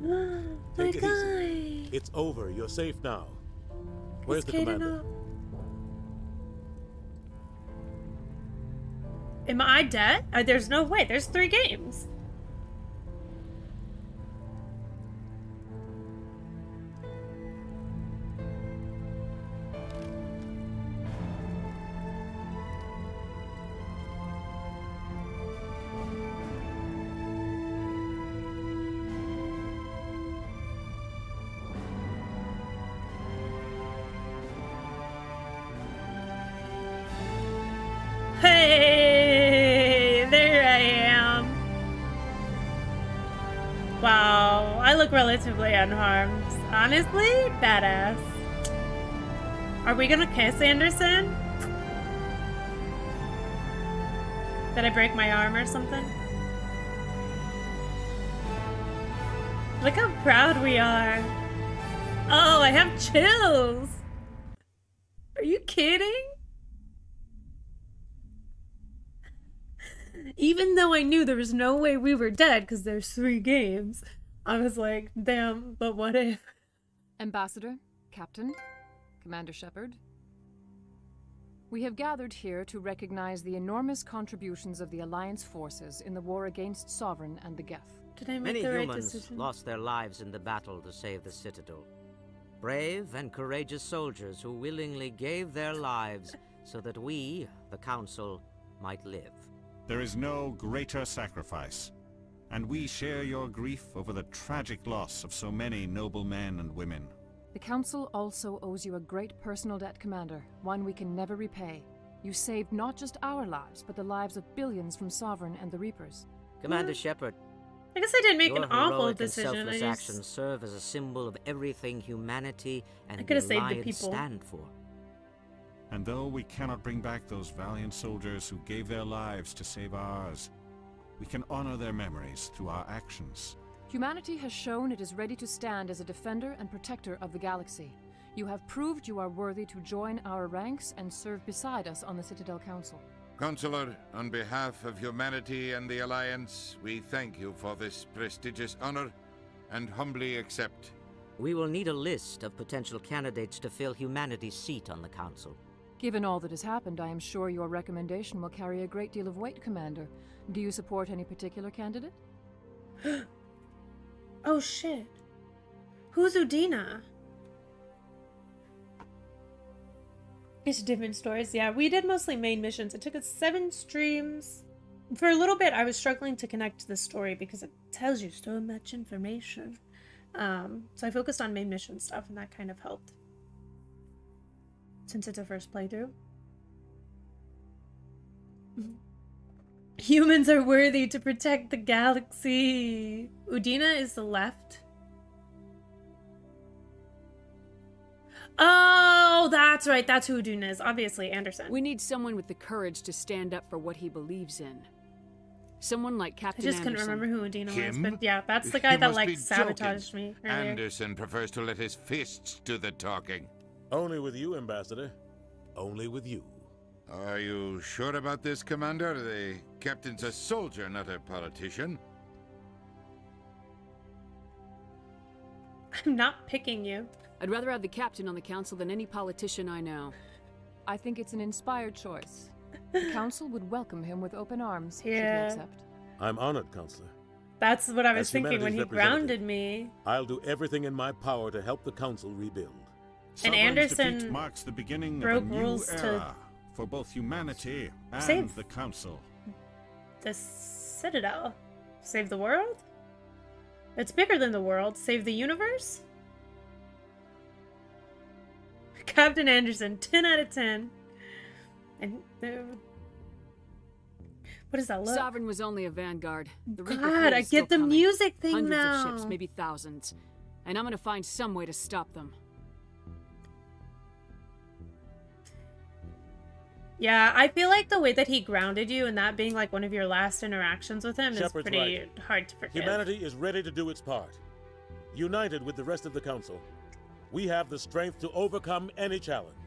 Oh, my God. Easy. It's over. You're safe now. Where's the commander? Am I dead? There's no way. There's 3 games. Relatively unharmed. Honestly, badass. Are we gonna kiss, Anderson? Did I break my arm or something? Look how proud we are. Oh, I have chills. Are you kidding? Even though I knew there was no way we were dead because there's 3 games, I was like, damn, but what if? Ambassador, Captain, Commander Shepard, we have gathered here to recognize the enormous contributions of the Alliance forces in the war against Sovereign and the Geth. Many humans lost their lives in the battle to save the Citadel. Brave and courageous soldiers who willingly gave their lives so that we, the Council, might live. There is no greater sacrifice. And we share your grief over the tragic loss of so many noble men and women. The Council also owes you a great personal debt, Commander, one we can never repay. You saved not just our lives, but the lives of billions from Sovereign and the Reapers. Commander Shepard, I guess I didn't make an awful decision. Your selfless actions serve as a symbol of everything humanity and the Alliance stand for. And though we cannot bring back those valiant soldiers who gave their lives to save ours, we can honor their memories through our actions. Humanity has shown it is ready to stand as a defender and protector of the galaxy. You have proved you are worthy to join our ranks and serve beside us on the Citadel Council. Counselor, on behalf of humanity and the Alliance, we thank you for this prestigious honor and humbly accept. We will need a list of potential candidates to fill humanity's seat on the Council. Given all that has happened, I am sure your recommendation will carry a great deal of weight, Commander. Do you support any particular candidate? Oh shit. Who's Udina? It's different stories. Yeah, we did mostly main missions. It took us 7 streams. For a little bit, I was struggling to connect to the story because it tells you so much information. So I focused on main mission stuff, and that kind of helped. Since it's a first playthrough. Humans are worthy to protect the galaxy. Udina is the left. Oh, that's right. That's who Udina is. Obviously, Anderson. We need someone with the courage to stand up for what he believes in. Someone like Captain Anderson. I just couldn't remember who Udina was, but yeah, that's the guy that, like, sabotaged me earlier. Anderson prefers to let his fists do the talking. Only with you, Ambassador. Only with you. Are you sure about this, Commander? The captain's a soldier, not a politician. I'm not picking you. I'd rather have the captain on the council than any politician I know. I think it's an inspired choice. The council would welcome him with open arms. Yeah. Should he accept? I'm honored, Counselor. That's what I was thinking when he grounded me. I'll do everything in my power to help the council rebuild. And Anderson marks the beginning of a new era for both humanity and the council. The Citadel. Save the world? It's bigger than the world. Save the universe? Captain Anderson, 10 out of 10. And what does that look? Sovereign was only a vanguard. The God, I get the music thing Hundreds now. Hundreds of ships, maybe thousands. And I'm going to find some way to stop them. Yeah, I feel like the way that he grounded you and that being like one of your last interactions with him is pretty hard to forgive. Humanity is ready to do its part. United with the rest of the council, we have the strength to overcome any challenge.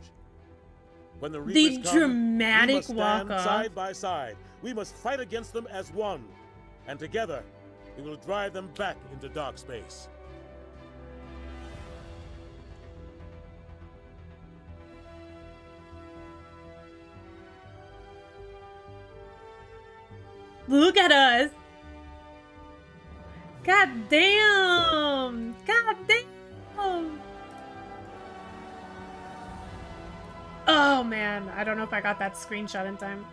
When the Reapers come, dramatic we must stand side by side. We must fight against them as one. And together, we will drive them back into dark space. Look at us! God damn! God damn! Oh man, I don't know if I got that screenshot in time.